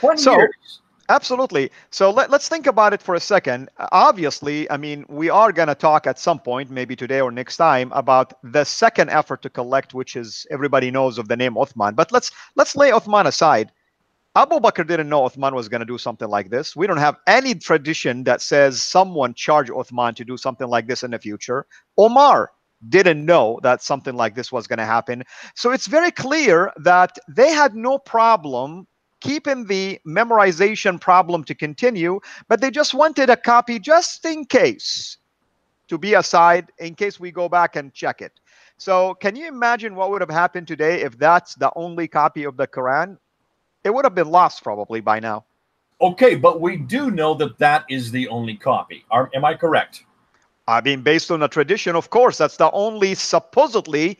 20 years. Absolutely. So let's think about it for a second. Obviously, I mean, we are going to talk at some point, maybe today or next time, about the second effort to collect, which is everybody knows of the name Uthman. But let's lay Uthman aside. Abu Bakr didn't know Uthman was going to do something like this. We don't have any tradition that says someone charged Uthman to do something like this in the future. Omar didn't know that something like this was going to happen. So it's very clear that they had no problem keeping the memorization problem to continue, but they just wanted a copy just in case, to be aside, in case we go back and check it. So can you imagine what would have happened today if that's the only copy of the Quran? It would have been lost probably by now. Okay, but we do know that that is the only copy. Am I correct? I mean, based on the tradition, of course, that's the only supposedly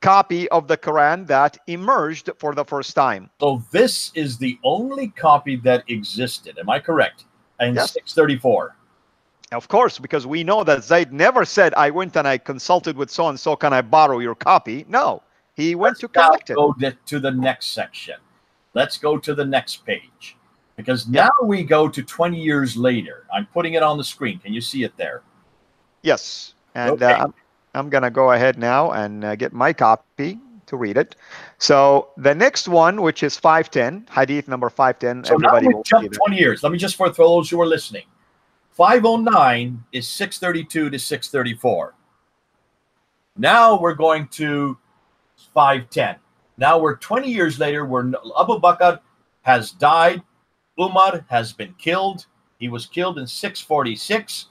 copy of the Quran that emerged for the first time. So this is the only copy that existed. Am I correct? And yes. 634. Of course, because we know that Zayd never said, I went and I consulted with so-and-so, can I borrow your copy? No, he went to collect it. Let's go to the next section. Let's go to the next page, because now we go to 20 years later. I'm putting it on the screen. Can you see it there? Yes. And okay. I'm going to go ahead now and get my copy to read it. So the next one, which is 510, Hadith number 510. So everybody now we jump 20 years. Let me just, for those who are listening, 509 is 632 to 634. Now we're going to 510. Now we're 20 years later, where Abu Bakr has died. Umar has been killed. He was killed in 646.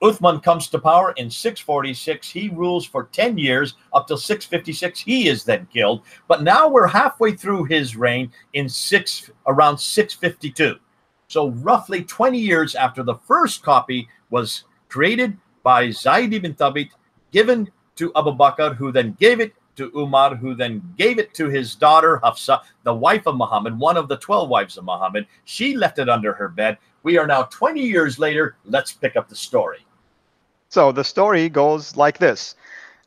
Uthman comes to power in 646. He rules for 10 years up till 656. He is then killed. But now we're halfway through his reign in around 652. So roughly 20 years after the first copy was created by Zayd ibn Thabit, given to Abu Bakr, who then gave it to Umar, who then gave it to his daughter Hafsa, the wife of Muhammad, one of the 12 wives of Muhammad. She left it under her bed. We are now 20 years later. Let's pick up the story. So the story goes like this.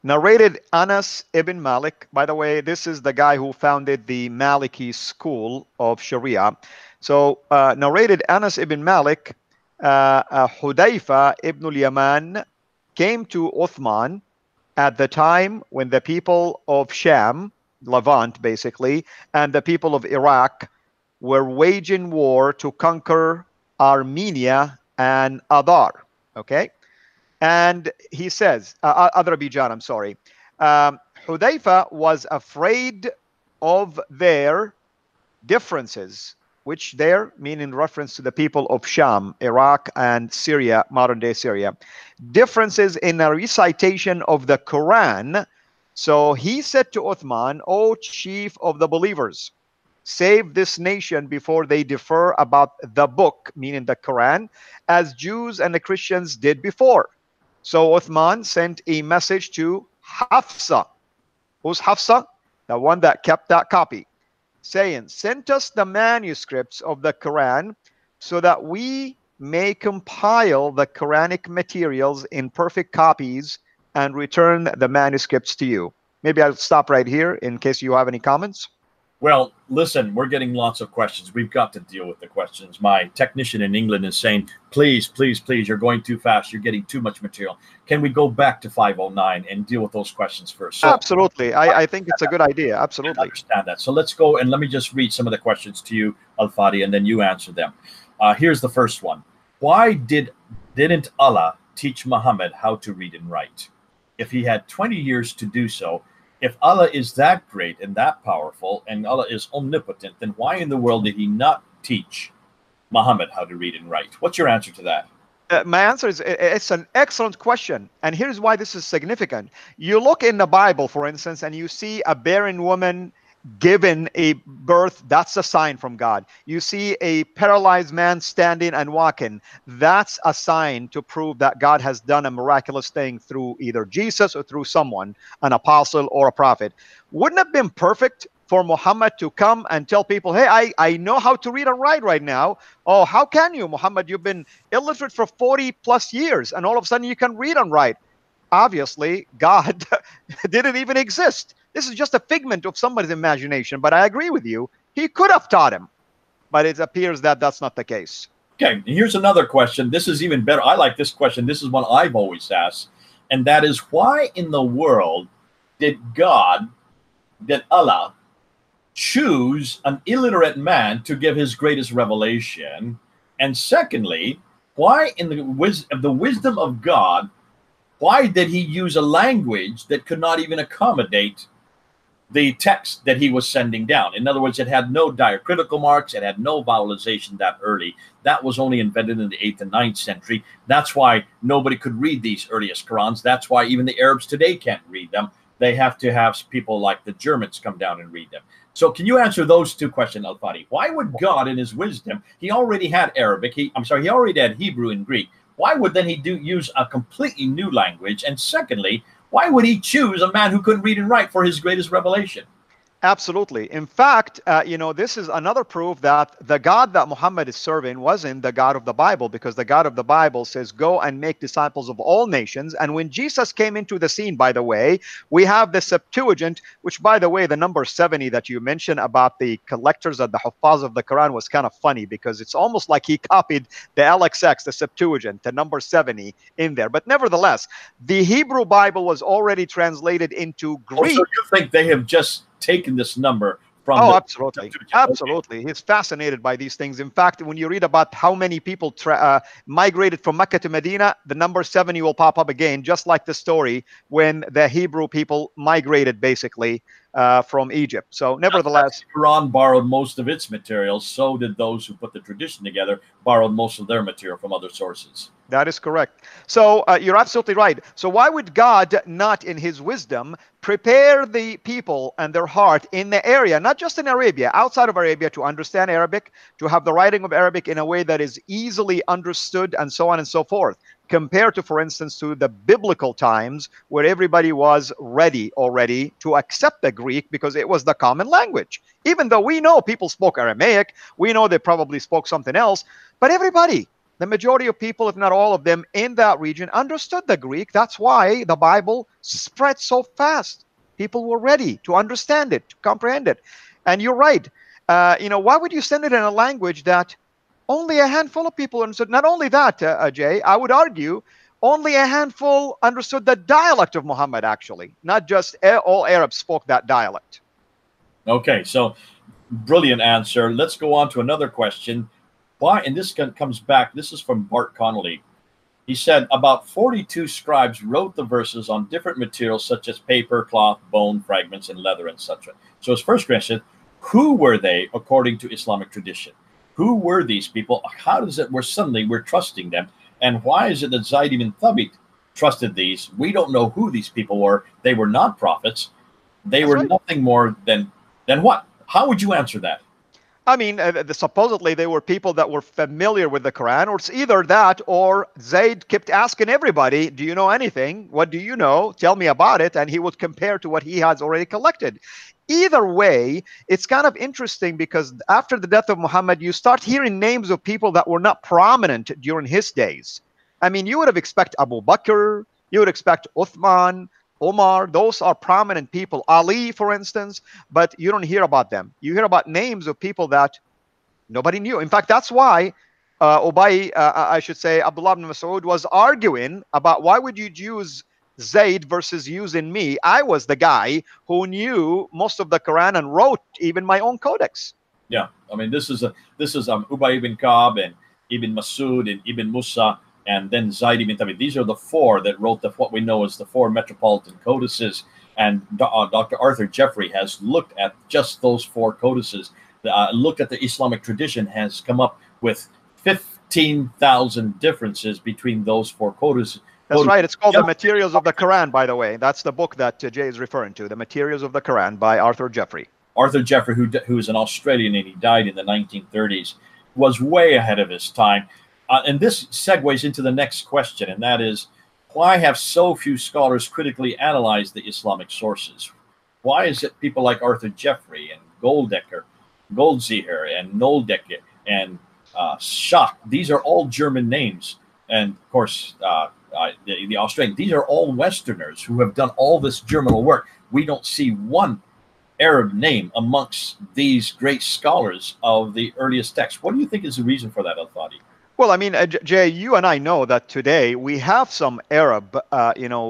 Narrated Anas ibn Malik. By the way, this is the guy who founded the Maliki school of Sharia. So narrated Anas ibn Malik, Hudhayfa ibn al-Yaman came to Uthman at the time when the people of Sham, Levant basically, and the people of Iraq were waging war to conquer Armenia and Adar, okay? And he says, Azerbaijan, I'm sorry. Hudhayfa was afraid of their differences, which there mean in reference to the people of Sham, Iraq, and Syria, modern-day Syria. Differences in a recitation of the Quran. So he said to Uthman, O chief of the believers, save this nation before they differ about the book, meaning the Quran, as Jews and the Christians did before. So Uthman sent a message to Hafsa. Who's Hafsa? The one that kept that copy. Saying, send us the manuscripts of the Quran so that we may compile the Quranic materials in perfect copies and return the manuscripts to you. Maybe I'll stop right here in case you have any comments. Well, listen, we're getting lots of questions. We've got to deal with the questions. My technician in England is saying, please, please, please, you're going too fast. You're getting too much material. Can we go back to 509 and deal with those questions first? So, absolutely. I think it's a good idea. Absolutely. I understand that. So let's go and let me just read some of the questions to you, Al Fadi, and then you answer them. Here's the first one. Why didn't Allah teach Muhammad how to read and write? If he had 20 years to do so, if Allah is that great and that powerful and Allah is omnipotent, then why in the world did he not teach Muhammad how to read and write? What's your answer to that? My answer is it's an excellent question. And here's why this is significant. You look in the Bible, for instance, and you see a barren woman given a birth. That's a sign from God. You see a paralyzed man standing and walking. That's a sign to prove that God has done a miraculous thing through either Jesus or through someone, an apostle or a prophet. Wouldn't it have been perfect for Muhammad to come and tell people, hey, I know how to read and write right now. Oh, how can you, Muhammad? You've been illiterate for 40 plus years and all of a sudden you can read and write. Obviously, God didn't even exist. This is just a figment of somebody's imagination, but I agree with you. He could have taught him. but it appears that that's not the case. Okay, here's another question. This is even better. I like this question. This is one I've always asked, and that is, why in the world did Allah choose an illiterate man to give his greatest revelation? And secondly, why in the wisdom of God, why did he use a language that could not even accommodate the text that he was sending down? In other words, it had no diacritical marks. It had no vowelization that early. That was only invented in the 8th and 9th century. That's why nobody could read these earliest Qurans. That's why even the Arabs today can't read them. They have to have people like the Germans come down and read them. So can you answer those two questions, Al Fadi? Why would God, in his wisdom, he already had Arabic. He already had Hebrew and Greek. Why would then he use a completely new language? And secondly, why would he choose a man who couldn't read and write for his greatest revelation? Absolutely. In fact, this is another proof that the God that Muhammad is serving wasn't the God of the Bible, because the God of the Bible says, go and make disciples of all nations. And when Jesus came into the scene, by the way, we have the Septuagint, which, by the way, the number 70 that you mentioned about the collectors at the Huffaz of the Quran was kind of funny, because it's almost like he copied the LXX, the Septuagint, the number 70 in there. But nevertheless, the Hebrew Bible was already translated into Greek. Oh, so you think they have just taken this number from absolutely. He's fascinated by these things. In fact, when you read about how many people migrated from Mecca to Medina, the number 70 will pop up again, just like the story when the Hebrew people migrated basically from Egypt. So nevertheless, Quran borrowed most of its materials. So did those who put the tradition together, borrowed most of their material from other sources. That is correct. So you're absolutely right. So why would God not, in his wisdom, prepare the people and their heart in the area, not just in Arabia, outside of Arabia, to understand Arabic, to have the writing of Arabic in a way that is easily understood, and so on and so forth, compared to, for instance, to the biblical times where everybody was ready already to accept the Greek because it was the common language. Even though we know people spoke Aramaic, we know they probably spoke something else, but everybody, the majority of people, if not all of them in that region, understood the Greek. That's why the Bible spread so fast. People were ready to understand it, to comprehend it. And you're right. Why would you send it in a language that only a handful of people understood? Not only that, Ajay, I would argue only a handful understood the dialect of Muhammad, actually. Not just all Arabs spoke that dialect. Okay, so brilliant answer. Let's go on to another question. Why, and this comes back, this is from Bart Connolly. He said, about 42 scribes wrote the verses on different materials, such as paper, cloth, bone, fragments, and leather, and such. So his first question, who were they according to Islamic tradition? Who were these people? How is it we're trusting them? And why is it that Zayd ibn Thabit trusted these? We don't know who these people were. They were not prophets. They were nothing more than what? How would you answer that? I mean, supposedly they were people that were familiar with the Quran, or it's either that or Zayd kept asking everybody, do you know anything? What do you know? Tell me about it. And he would compare to what he has already collected. Either way, it's kind of interesting because after the death of Muhammad, you start hearing names of people that were not prominent during his days. I mean, you would have expected Abu Bakr, you would expect Uthman, Umar, those are prominent people. Ali, for instance, but you don't hear about them. You hear about names of people that nobody knew. In fact, that's why Abdullah ibn Mas'ud was arguing about why would you use Zayd versus using me? I was the guy who knew most of the Quran and wrote even my own codex. Yeah, I mean, this is Ubayy ibn Ka'b and Ibn Mas'ud and Ibn Musa, and then Zayd ibn Thabit. These are the four that wrote what we know as the four metropolitan codices. And Dr. Arthur Jeffery has looked at just those four codices, looked at the Islamic tradition, has come up with 15,000 differences between those four codices. That's right. It's called The Materials of the Quran, by the way. That's the book that Jay is referring to, The Materials of the Quran by Arthur Jeffery. Arthur Jeffery, who is an Australian, and he died in the 1930s, was way ahead of his time. And this segues into the next question, and that is, why have so few scholars critically analyzed the Islamic sources? Why is it people like Arthur Jeffery and Goldseher and Noldeke and Schacht, these are all German names, and of course the Australian, these are all Westerners who have done all this German work. We don't see one Arab name amongst these great scholars of the earliest texts. What do you think is the reason for that, Al Fadi? Well, I mean, Jay, you and I know that today we have some Arab,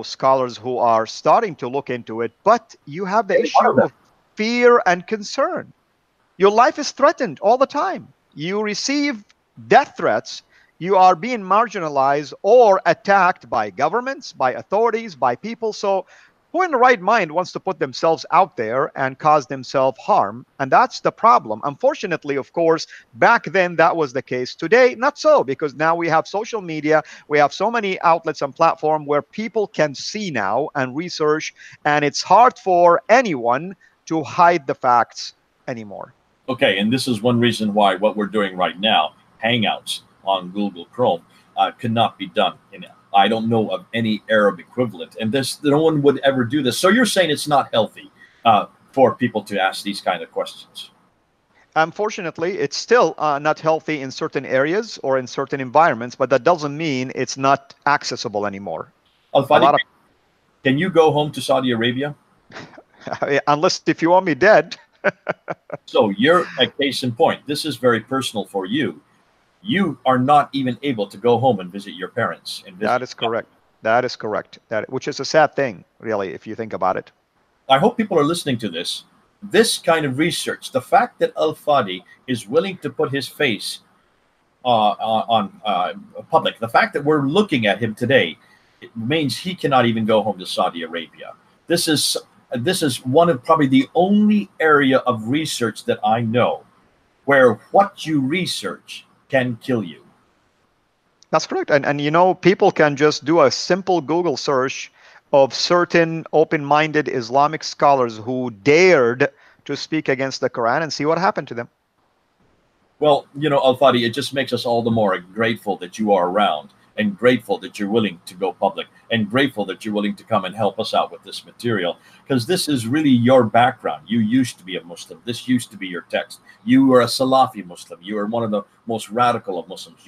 scholars who are starting to look into it, but you have the issue of fear and concern. Your life is threatened all the time. You receive death threats. You are being marginalized or attacked by governments, by authorities, by people. So who in the right mind wants to put themselves out there and cause themselves harm? And that's the problem. Unfortunately, of course, back then that was the case. Today, not so, because now we have social media. We have so many outlets and platforms where people can see now and research. And it's hard for anyone to hide the facts anymore. Okay, and this is one reason why what we're doing right now, Hangouts on Google Chrome, could not be done. I don't know of any Arab equivalent, and no one would ever do this. So you're saying it's not healthy for people to ask these kind of questions? Unfortunately, it's still not healthy in certain areas or in certain environments, but that doesn't mean it's not accessible anymore. Al-Fadi, can you go home to Saudi Arabia? Unless if you want me dead. So you're a case in point. This is very personal for you. You are not even able to go home and visit your parents. That is correct. That is correct. Which is a sad thing, really, if you think about it. I hope people are listening to this. This kind of research, the fact that Al Fadi is willing to put his face on public, the fact that we're looking at him today, it means he cannot even go home to Saudi Arabia. This is one of probably the only area of research that I know where what you research can kill you. That's correct. And you know, people can just do a simple Google search of certain open-minded Islamic scholars who dared to speak against the Quran and see what happened to them. Well, you know, Al Fadi, it just makes us all the more grateful that you are around, and grateful that you're willing to go public, and grateful that you're willing to come and help us out with this material, because this is really your background. You used to be a Muslim. This used to be your text. You were a Salafi Muslim. You were one of the most radical of Muslims.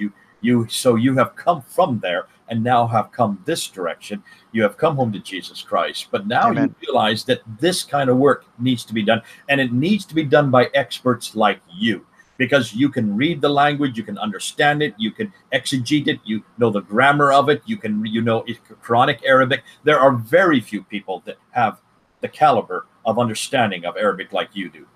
So you have come from there and now have come this direction. You have come home to Jesus Christ. But now Amen. You realize that this kind of work needs to be done, and it needs to be done by experts like you. Because you can read the language, you can understand it, you can exegete it, you know the grammar of it, you know Quranic Arabic. There are very few people that have the caliber of understanding of Arabic like you do.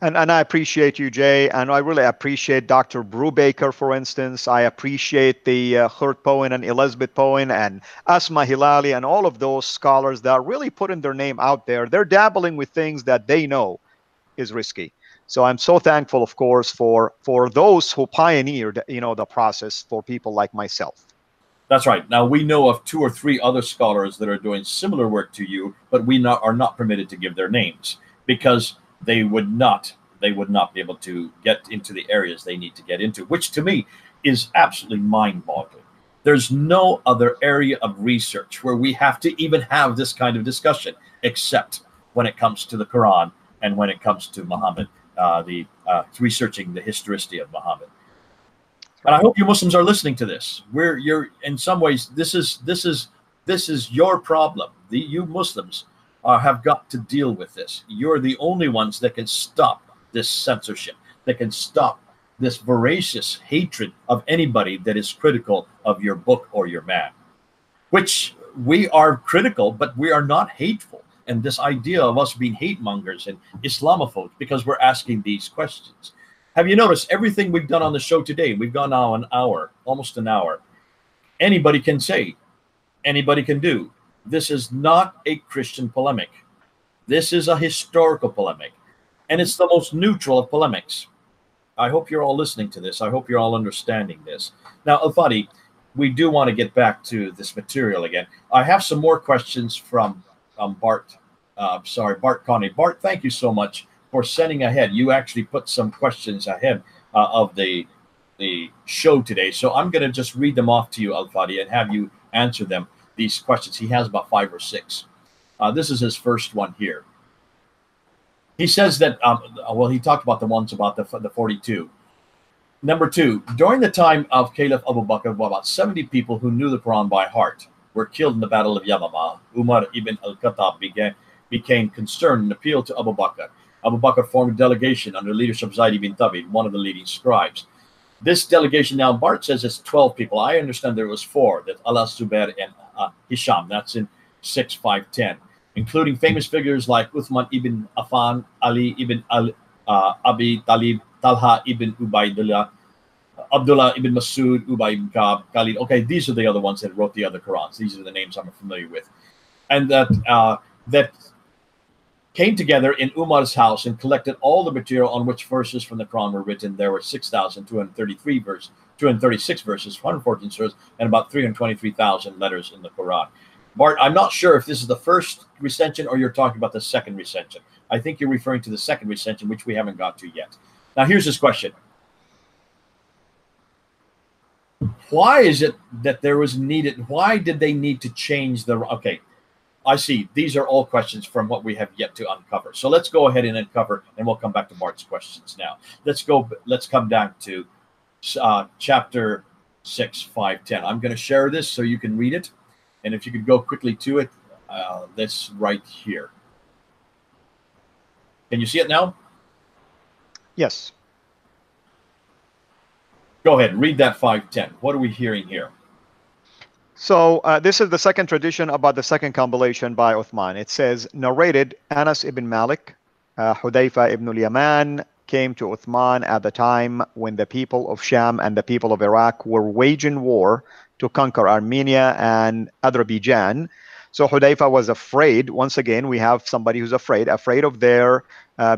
And I appreciate you, Jay, and I really appreciate Dr. Brubaker, for instance. I appreciate the Kurt Powen and Elizabeth Powen and Asma Hilali and all of those scholars that are really putting their name out there. They're dabbling with things that they know is risky. So I'm so thankful, of course, for those who pioneered, the process for people like myself. That's right. Now, we know of 2 or 3 other scholars that are doing similar work to you, but we are not permitted to give their names because they would not be able to get into the areas they need to get into, which to me is absolutely mind-boggling. There's no other area of research where we have to even have this kind of discussion, except when it comes to the Quran and when it comes to Muhammad. Researching the historicity of Muhammad. And I hope you Muslims are listening to this. You're in some ways, this is your problem. You Muslims have got to deal with this. You're the only ones that can stop this censorship, that can stop this voracious hatred of anybody that is critical of your book or your man, which we are critical, but we are not hateful. And this idea of us being hate mongers and Islamophobes because we're asking these questions. Have you noticed everything we've done on the show today? We've gone now an hour, almost an hour. Anybody can say, anybody can do. This is not a Christian polemic. This is a historical polemic. And it's the most neutral of polemics. I hope you're all listening to this. I hope you're all understanding this. Now, Al Fadi, we do want to get back to this material again. I have some more questions from Bart Connolly. Bart, thank you so much for sending ahead. You actually put some questions ahead of the show today. So I'm going to just read them off to you, Al Fadi, and have you answer them, these questions. He has about 5 or 6. This is his first one here. He says that, well, he talked about the ones about the 42. Number 2, during the time of Caliph Abu Bakr, about 70 people who knew the Quran by heart were killed in the Battle of Yamama. Umar ibn al-Khattab began became concerned and appealed to Abu Bakr. Abu Bakr formed a delegation under the leadership of Zayd ibn Thabit, one of the leading scribes. This delegation now, Bart says it's 12 people. I understand there was 4, that Al-As, Zubair, and Hisham. That's in 6-5-10, including famous figures like Uthman ibn Affan, Ali ibn Abi Talib, Talha ibn Ubaidullah, Abdullah ibn Mas'ud, Ubayy ibn Ka'b, Khalid. Okay, these are the other ones that wrote the other Qurans. These are the names I'm familiar with. And that came together in Umar's house and collected all the material on which verses from the Quran were written. There were 6,233 verses, 236 verses, 114 surahs, and about 323,000 letters in the Quran. Bart, I'm not sure if this is the first recension or you're talking about the second recension. I think you're referring to the second recension, which we haven't got to yet. Now, here's this question. Why is it that there was needed? Why did they need to change the? Okay, I see. These are all questions from what we have yet to uncover. So let's go ahead and uncover, and we'll come back to Bart's questions now. Let's go. Let's come down to chapter 6, 5, 10. I'm going to share this so you can read it, and if you could go quickly to it, this right here. Can you see it now? Yes. Go ahead, read that 510. What are we hearing here? So this is the second tradition about the second compilation by Uthman. It says, narrated Anas ibn Malik, Hudhayfa ibn al-Yaman came to Uthman at the time when the people of Sham and the people of Iraq were waging war to conquer Armenia and Azerbaijan. So Hudhayfa was afraid. Once again, we have somebody who's afraid of their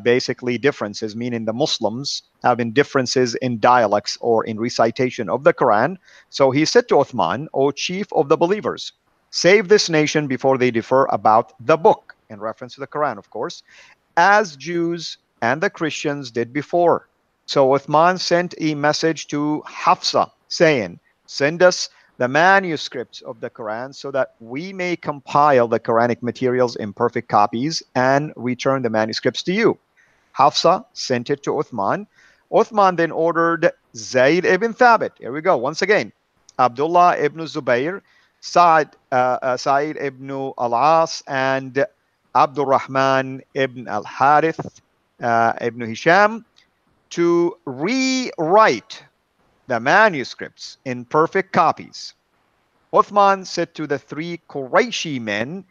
basically differences, meaning the Muslims having differences in dialects or in recitation of the Quran. So he said to Uthman, O chief of the believers, save this nation before they differ about the book, in reference to the Quran, of course, as Jews and the Christians did before. So Uthman sent a message to Hafsa saying, send us the manuscripts of the Quran so that we may compile the Quranic materials in perfect copies and return the manuscripts to you. Hafsa sent it to Uthman. Uthman then ordered Zayd ibn Thabit. Here we go, once again. Abdullah ibn Zubayr, Sa'id ibn al-As, and Abd al-Rahman ibn al-Harith ibn Hisham to rewrite the manuscripts in perfect copies. Uthman said to the 3 Qurayshi men,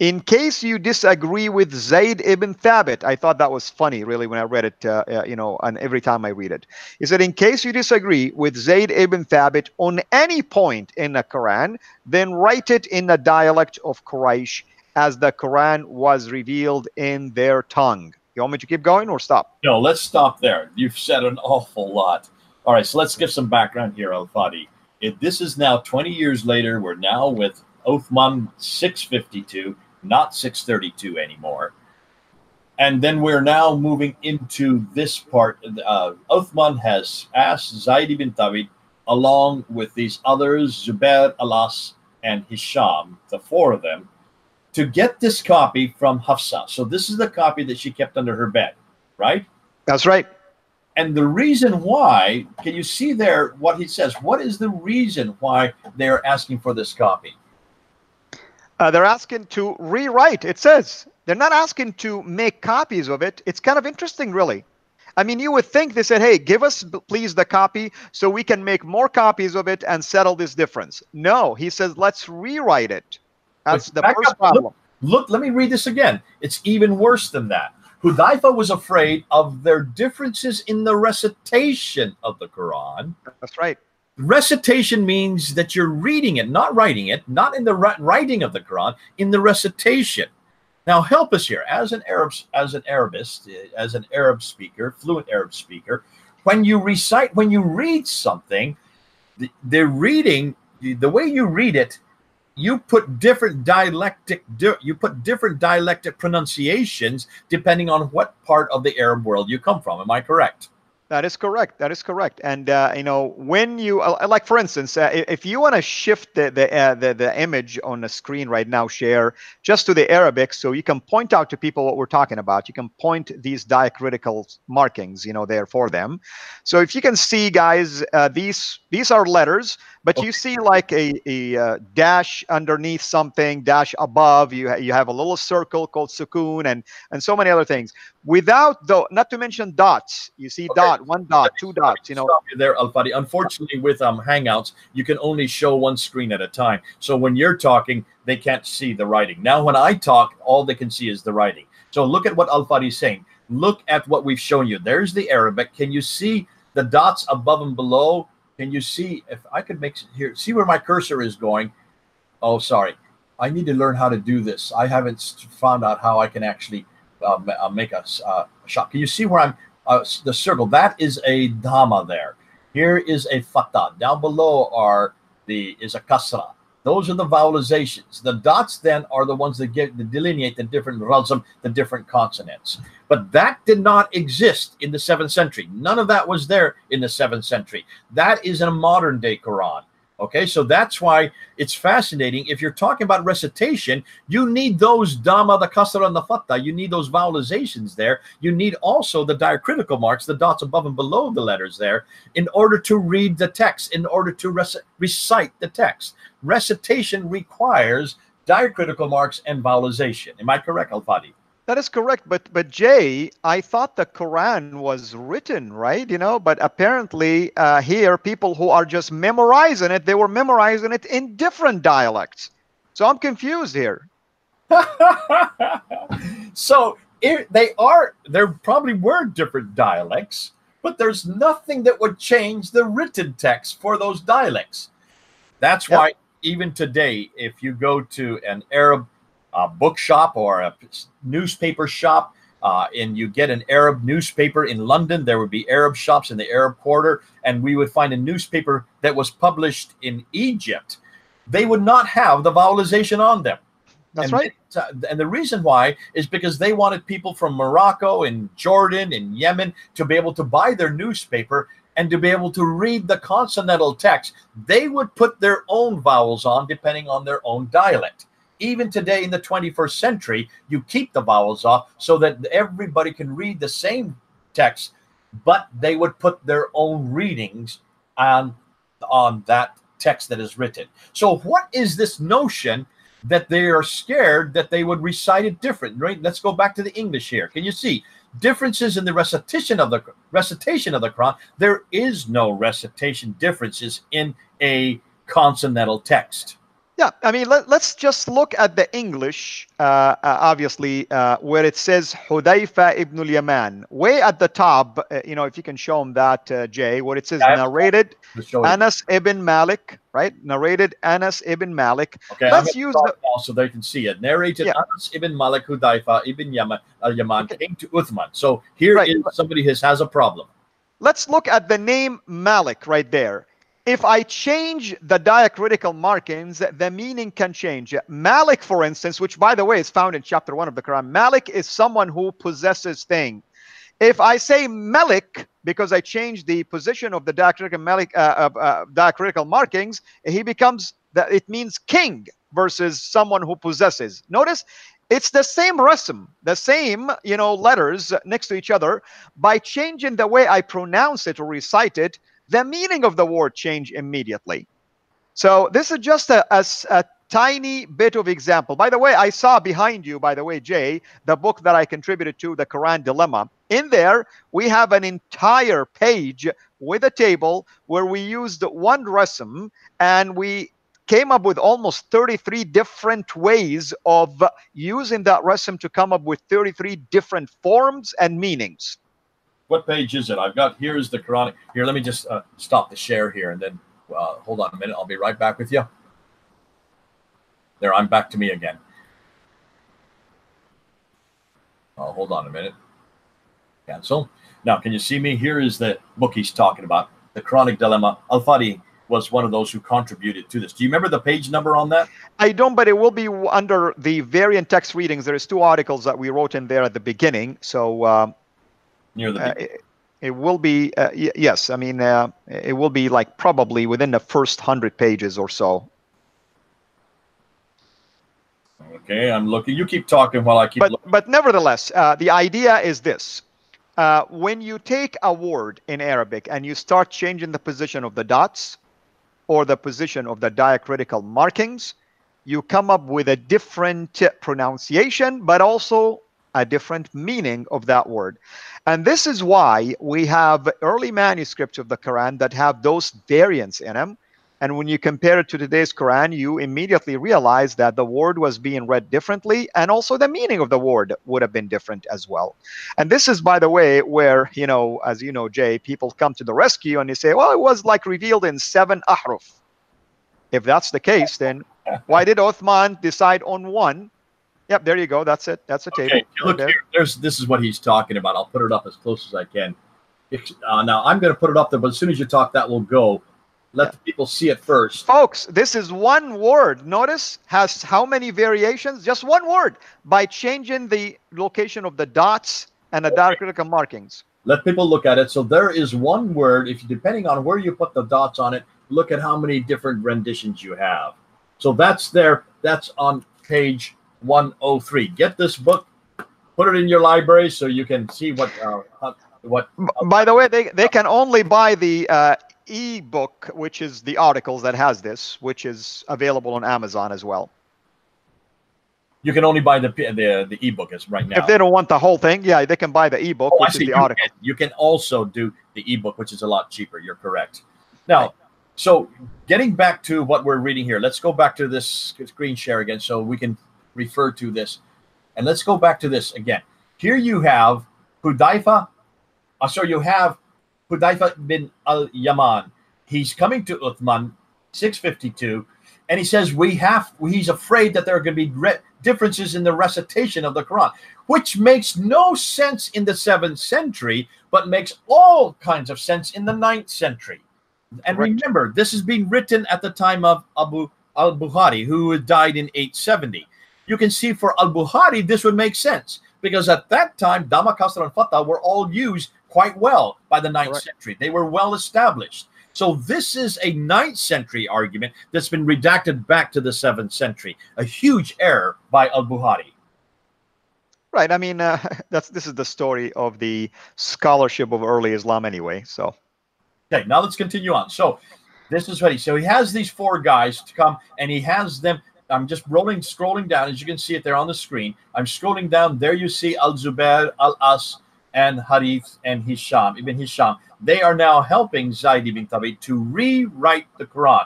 in case you disagree with Zayd ibn Thabit, I thought that was funny, really, when I read it, you know, and every time I read it. He said, in case you disagree with Zayd ibn Thabit on any point in the Quran, then write it in the dialect of Quraysh as the Quran was revealed in their tongue. You want me to keep going or stop? No, let's stop there. You've said an awful lot. All right, so let's give some background here, Al Fadi. If this is now 20 years later, we're now with Uthman 652, not 632 anymore. And then we're now moving into this part. Uthman has asked Zayd ibn Thabit, along with these others, Zubair, Al-As, and Hisham, the 4 of them, to get this copy from Hafsa. So this is the copy that she kept under her bed, right? That's right. And the reason why, can you see there what he says? What is the reason why they're asking for this copy? They're asking to rewrite, it says. They're not asking to make copies of it. It's kind of interesting, really. I mean, you would think they said, hey, give us, please, the copy so we can make more copies of it and settle this difference. No, he says, let's rewrite it. That's the first problem. Look, let me read this again. It's even worse than that. Hudhayfa was afraid of their differences in the recitation of the Quran. That's right. Recitation means that you're reading it, not writing it, not in the writing of the Quran, in the recitation. Now help us here. As an Arab speaker, fluent Arab speaker, when you read something, the way you read it, you put different dialectic pronunciations depending on what part of the Arab world you come from. Am I correct? That is correct. That is correct. And you know, when you like, for instance, if you want to shift the image on the screen right now, share just to the Arabic, so you can point out to people what we're talking about. You can point these diacritical markings, you know, there for them. So if you can see, guys, these are letters, but okay, you see like a dash underneath something, dash above. You have a little circle called sukoon and so many other things. Without, though, not to mention dots. You see, okay, dot, one dot, two dots, you know. Stop you there, Al Fadi. Unfortunately, with Hangouts, you can only show one screen at a time. So when you're talking, they can't see the writing. Now, when I talk, all they can see is the writing. So look at what Al Fadi is saying. Look at what we've shown you. There's the Arabic. Can you see the dots above and below? Can you see, if I could make it here, see where my cursor is going? Oh, sorry. I need to learn how to do this. I haven't found out how I can actually make a shot. Can you see where I'm the circle? That is a dhamma there. Here is a fatah. Down below is a kasra. Those are the vowelizations. The dots then are the ones that delineate the different razm, the different consonants. But that did not exist in the 7th century. None of that was there in the 7th century. That is in a modern day Quran. Okay, so that's why it's fascinating. If you're talking about recitation, you need those dhamma, the kasra, and the fatha. You need those vowelizations there. You need also the diacritical marks, the dots above and below the letters there, in order to read the text, in order to recite the text. Recitation requires diacritical marks and vowelization. Am I correct, Al Fadi? That is correct, but Jay, I thought the Quran was written, right? You know, but apparently here, people who are just memorizing it, they were memorizing it in different dialects. So I'm confused here. So there probably were different dialects, but there's nothing that would change the written text for those dialects. That's why even today, if you go to an Arab bookshop or a newspaper shop, and you get an Arab newspaper in London, there would be Arab shops in the Arab quarter, and we would find a newspaper that was published in Egypt. They would not have the vowelization on them. That's right. And the reason why is because they wanted people from Morocco and Jordan and Yemen to be able to buy their newspaper and to be able to read the consonantal text. They would put their own vowels on depending on their own dialect. Even today in the 21st century, you keep the vowels off so that everybody can read the same text, but they would put their own readings on that text that is written. So what is this notion that they are scared that they would recite it different? Right? Let's go back to the English here. Can you see differences in the recitation of the Quran? There is no recitation differences in a consonantal text. Yeah, I mean, let's just look at the English, obviously, where it says Hudhayfa ibn al-Yaman. Way at the top, you know, if you can show them that, Jay, where it says narrated Anas ibn Malik, right? Narrated Anas ibn Malik. Okay, let's use that so they can see it. Narrated Anas ibn Malik, Hudhayfa ibn al-Yaman, came to Uthman. So here is somebody who has a problem. Let's look at the name Malik right there. If I change the diacritical markings, the meaning can change. Malik, for instance, which, by the way, is found in chapter 1 of the Quran, Malik is someone who possesses thing. If I say Malik, because I change the position of the diacritical markings, he becomes, it means king versus someone who possesses. Notice, it's the same rasm, the same, you know, letters next to each other. By changing the way I pronounce it or recite it, the meaning of the word change immediately. So this is just a tiny bit of example. By the way, I saw behind you, by the way, Jay, the book that I contributed to, The Quranic Dilemma. In there, we have an entire page with a table where we used one rasm, and we came up with almost 33 different ways of using that rasm to come up with 33 different forms and meanings. What page is it? I've got, here is the Quranic. Here, let me just stop the share here and then hold on a minute. I'll be right back with you. There, I'm back to me again. I'll hold on a minute. Cancel. Now, can you see me? Here is the book he's talking about, The Quranic Dilemma. Al Fadi was one of those who contributed to this. Do you remember the page number on that? I don't, but it will be under the variant text readings. There is 2 articles that we wrote in there at the beginning. So, near the It will be, yes, I mean, it will be like probably within the first 100 pages or so. Okay, I'm looking. You keep talking while I keep looking. But nevertheless, the idea is this. When you take a word in Arabic and you start changing the position of the dots or the position of the diacritical markings, you come up with a different pronunciation, but also a different meaning of that word. And this is why we have early manuscripts of the Quran that have those variants in them. And when you compare it to today's Quran, you immediately realize that the word was being read differently, and also the meaning of the word would have been different as well. And this is, by the way, where, you know, as you know, Jay, people come to the rescue and they say, well, it was like revealed in 7 ahruf. If that's the case, then why did Uthman decide on 1? Yep, there you go. That's it. That's the table. Okay, look here. This is what he's talking about. I'll put it up as close as I can. Now, I'm going to put it up there, but as soon as you talk, that will go. Let the people see it first. Folks, this is one word. Notice has how many variations? Just one word by changing the location of the dots and the diacritical markings. Let people look at it. So there is one word. If depending on where you put the dots on it, look at how many different renditions you have. So that's there. That's on page 103. Get this book. Put it in your library so you can see what. By the way, they can only buy the ebook, which is the articles that has this, which is available on Amazon as well. You can only buy the ebook is right now. If they don't want the whole thing, yeah, they can buy the ebook, which is the article. You can also do the ebook, which is a lot cheaper. You're correct. Now, so getting back to what we're reading here, let's go back to this screen share again so we can refer to this. And let's go back to this again. Here you have Hudhayfa. So you have Hudhayfa bin al-Yaman. He's coming to Uthman, 652, and he says he's afraid that there are going to be differences in the recitation of the Quran, which makes no sense in the 7th century, but makes all kinds of sense in the 9th century. And remember, this is being written at the time of Abu al-Bukhari, who died in 870. You can see for al-Bukhari, this would make sense, because at that time, Dhamma, Kasra, and Fatah were all used quite well by the 9th century. They were well established. So this is a 9th century argument that's been redacted back to the 7th century. A huge error by al-Bukhari. Right. I mean, this is the story of the scholarship of early Islam anyway. So, okay, now let's continue on. So this is what he said. So he has these 4 guys to come, and he has them. I'm just scrolling down. As you can see it there on the screen, I'm scrolling down. There you see al-Zubair, al-As, and Harith and Hisham, Ibn Hisham. They are now helping Zayd ibn Thabit to rewrite the Quran.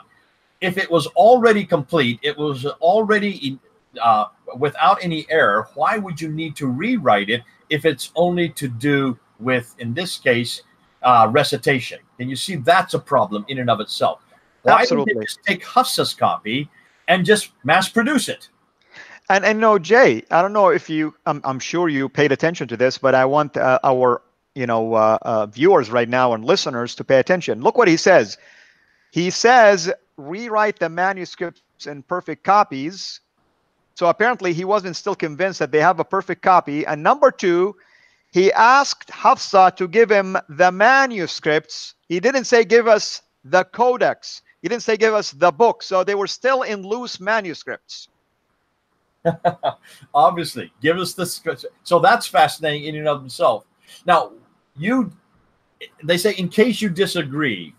If it was already complete, it was already without any error, why would you need to rewrite it if it's only to do with, in this case, recitation? And you see that's a problem in and of itself. Why Absolutely. Didn't they just take Hafsa's copy and just mass produce it? And no, Jay, I don't know if you, I'm sure you paid attention to this, but I want our, you know, viewers right now and listeners to pay attention. Look what he says. He says, rewrite the manuscripts in perfect copies. So apparently he wasn't still convinced that they have a perfect copy. And number 2, he asked Hafsa to give him the manuscripts. He didn't say, give us the codex. He didn't say, give us the book. So they were still in loose manuscripts. Obviously, give us this. So that's fascinating in and of itself. Now, they say, in case you disagree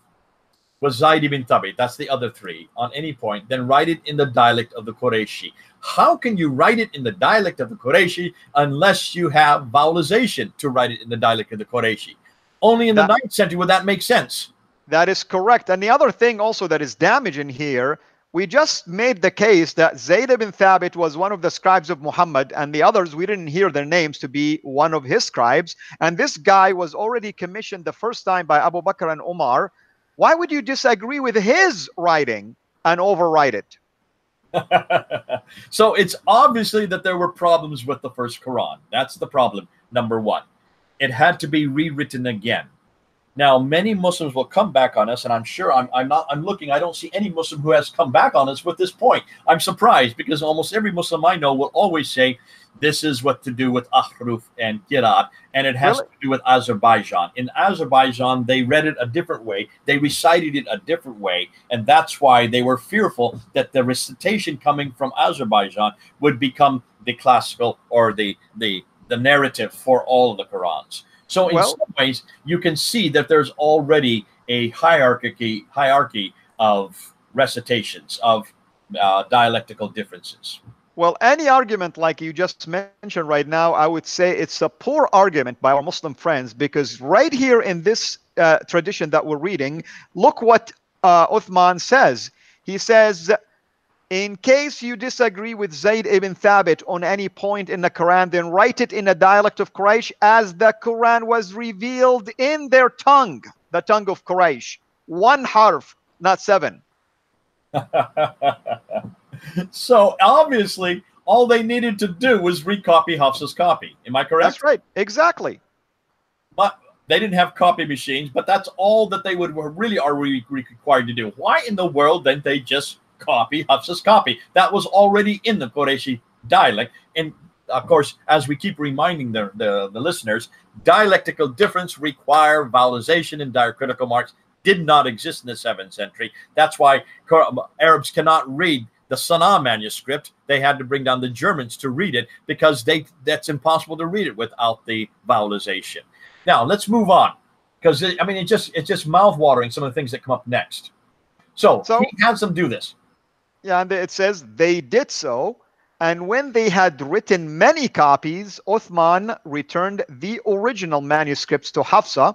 with Zayd ibn Thabit, that's the other 3, on any point, then write it in the dialect of the Qurayshi. How can you write it in the dialect of the Qurayshi unless you have vowelization to write it in the dialect of the Qurayshi? Only in the 9th century would that make sense. That is correct. And the other thing also that is damaging here, we just made the case that Zayd ibn Thabit was one of the scribes of Muhammad, and the others, we didn't hear their names to be one of his scribes. And this guy was already commissioned the first time by Abu Bakr and Umar. Why would you disagree with his writing and overwrite it? So it's obviously that there were problems with the first Quran. That's the problem, number 1. It had to be rewritten again. Now, many Muslims will come back on us, and I'm sure I'm looking, I don't see any Muslim who has come back on us with this point. I'm surprised, because almost every Muslim I know will always say, this is what to do with Ahruf and Qira'at, and it has to do with Azerbaijan. In Azerbaijan, they read it a different way. They recited it a different way, and that's why they were fearful that the recitation coming from Azerbaijan would become the classical or the narrative for all of the Qurans. So in some ways, you can see that there's already a hierarchy of recitations, of dialectical differences. Well, any argument like you just mentioned right now, I would say it's a poor argument by our Muslim friends, because right here in this tradition that we're reading, look what Uthman says. He says, in case you disagree with Zayd ibn Thabit on any point in the Quran, then write it in a dialect of Quraysh as the Quran was revealed in their tongue, the tongue of Quraysh. One harf, not seven. So obviously, all they needed to do was recopy Hafsa's copy. Am I correct? That's right. Exactly. But they didn't have copy machines, but that's all that they would really are required to do. Why in the world didn't they just copy Hafsa's copy that was already in the Qurayshi dialect? And of course, as we keep reminding the listeners, dialectical difference require vowelization and diacritical marks did not exist in the 7th century. That's why Arabs cannot read the Sana'a manuscript. They had to bring down the Germans to read it, because that's impossible to read it without the vowelization. Now let's move on, because I mean it's just mouth-watering, some of the things that come up next. So he has them do this. Yeah, and it says they did so, and when they had written many copies, Uthman returned the original manuscripts to Hafsa.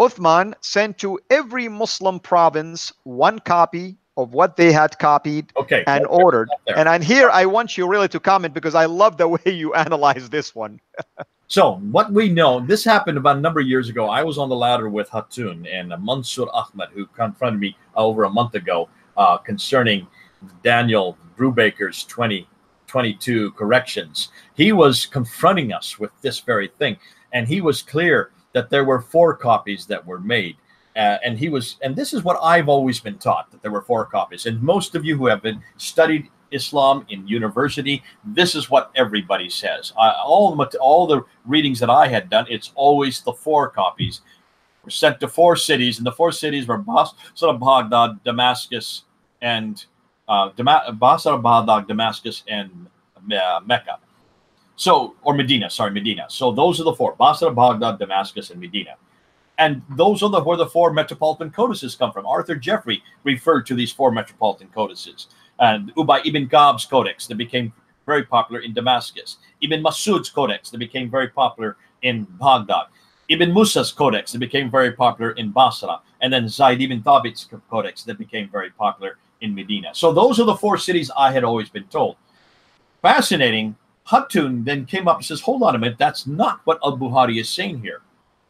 Uthman sent to every Muslim province one copy of what they had copied and ordered. And here I want you really to comment, because I love the way you analyze this one. So what we know, this happened about a number of years ago. I was on the ladder with Hatun and Mansur Ahmad, who confronted me over a month ago concerning Daniel Brubaker's 2022 corrections. He was confronting us with this very thing, and he was clear that there were 4 copies that were made. And this is what I've always been taught, that there were 4 copies. And most of you who have been studied Islam in university, this is what everybody says. All the readings that I had done, it's always the 4 copies were sent to 4 cities, and the 4 cities were Basra, Baghdad, Damascus, and Mecca. So, or Medina, sorry, Medina. So those are the 4: Basra, Baghdad, Damascus, and Medina. And those are where the 4 metropolitan codices come from. Arthur Jeffery referred to these 4 metropolitan codices. And Ubayy ibn Ka'b's codex that became very popular in Damascus. Ibn Mas'ud's codex that became very popular in Baghdad. Ibn Musa's codex that became very popular in Basra. And then Zayd ibn Thabit's codex that became very popular in Medina. So those are the 4 cities I had always been told. Fascinating. Hatun then came up and says, hold on a minute, that's not what al-Bukhari is saying here.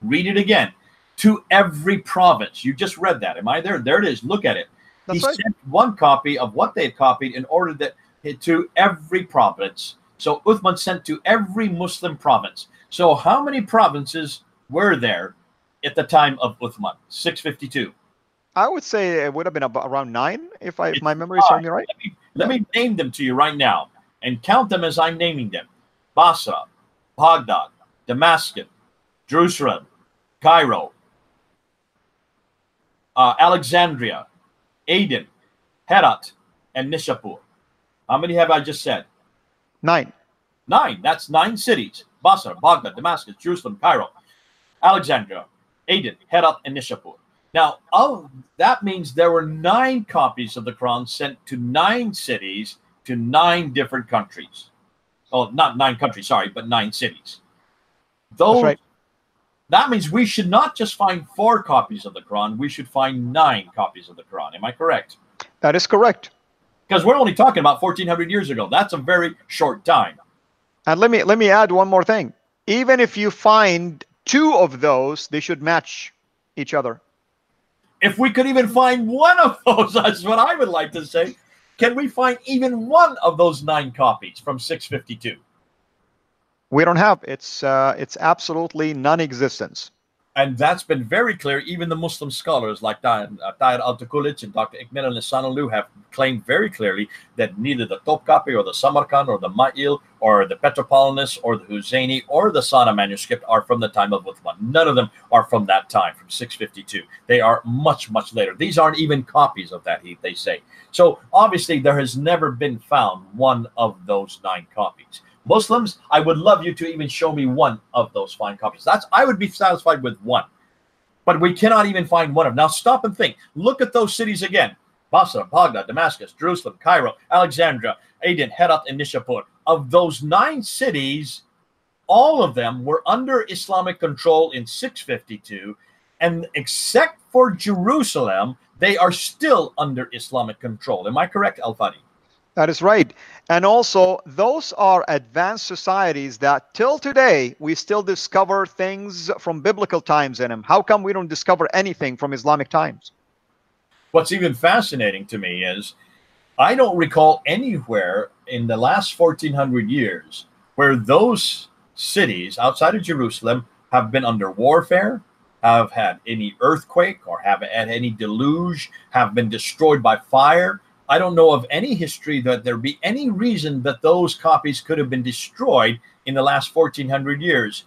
Read it again. To every province. You just read that. Am I there? There it is. Look at it. That's he right. Sent one copy of what they had copied and ordered that to every province. So Uthman sent to every Muslim province. So how many provinces were there at the time of Uthman? 652. I would say it would have been around 9, if my memory serves me right. Let me name them to you right now and count them as I'm naming them. Basra, Baghdad, Damascus, Jerusalem, Cairo, Alexandria, Aden, Herat, and Nishapur. How many have I just said? 9. 9. That's 9 cities. Basra, Baghdad, Damascus, Jerusalem, Cairo, Alexandria, Aden, Herat, and Nishapur. Now, that means there were 9 copies of the Quran sent to 9 cities to 9 different countries. Oh, not 9 countries, sorry, but 9 cities. Those, that's right. That means we should not just find 4 copies of the Quran. We should find 9 copies of the Quran. Am I correct? That is correct. Because we're only talking about 1,400 years ago. That's a very short time. And let me add one more thing. Even if you find 2 of those, they should match each other. If we could even find 1 of those, that's what I would like to say. Can we find even 1 of those 9 copies from 652? We don't have. It's absolutely non-existence. And that's been very clear. Even the Muslim scholars like Tahir Al-Tukulij and Dr. Ikmil al-Lisanoglu have claimed very clearly that neither the Topkapi or the Samarkand or the Ma'il or the Petropolis or the Husaini or the Sana'a manuscript are from the time of Uthman. None of them are from that time, from 652. They are much, much later. These aren't even copies of that, they say. So obviously there has never been found one of those 9 copies. Muslims, I would love you to even show me one of those fine copies. I would be satisfied with one. But we cannot even find one of them. Now stop and think. Look at those cities again. Basra, Baghdad, Damascus, Jerusalem, Cairo, Alexandria, Aden, Herat, and Nishapur. Of those 9 cities, all of them were under Islamic control in 652. And except for Jerusalem, they are still under Islamic control. Am I correct, Al Fadi? That is right. And also, those are advanced societies that till today, we still discover things from biblical times in them. How come we don't discover anything from Islamic times? What's even fascinating to me is I don't recall anywhere in the last 1400 years where those cities outside of Jerusalem have been under warfare, have had any earthquake or have had any deluge, have been destroyed by fire. I don't know of any history that there be any reason that those copies could have been destroyed in the last 1400 years.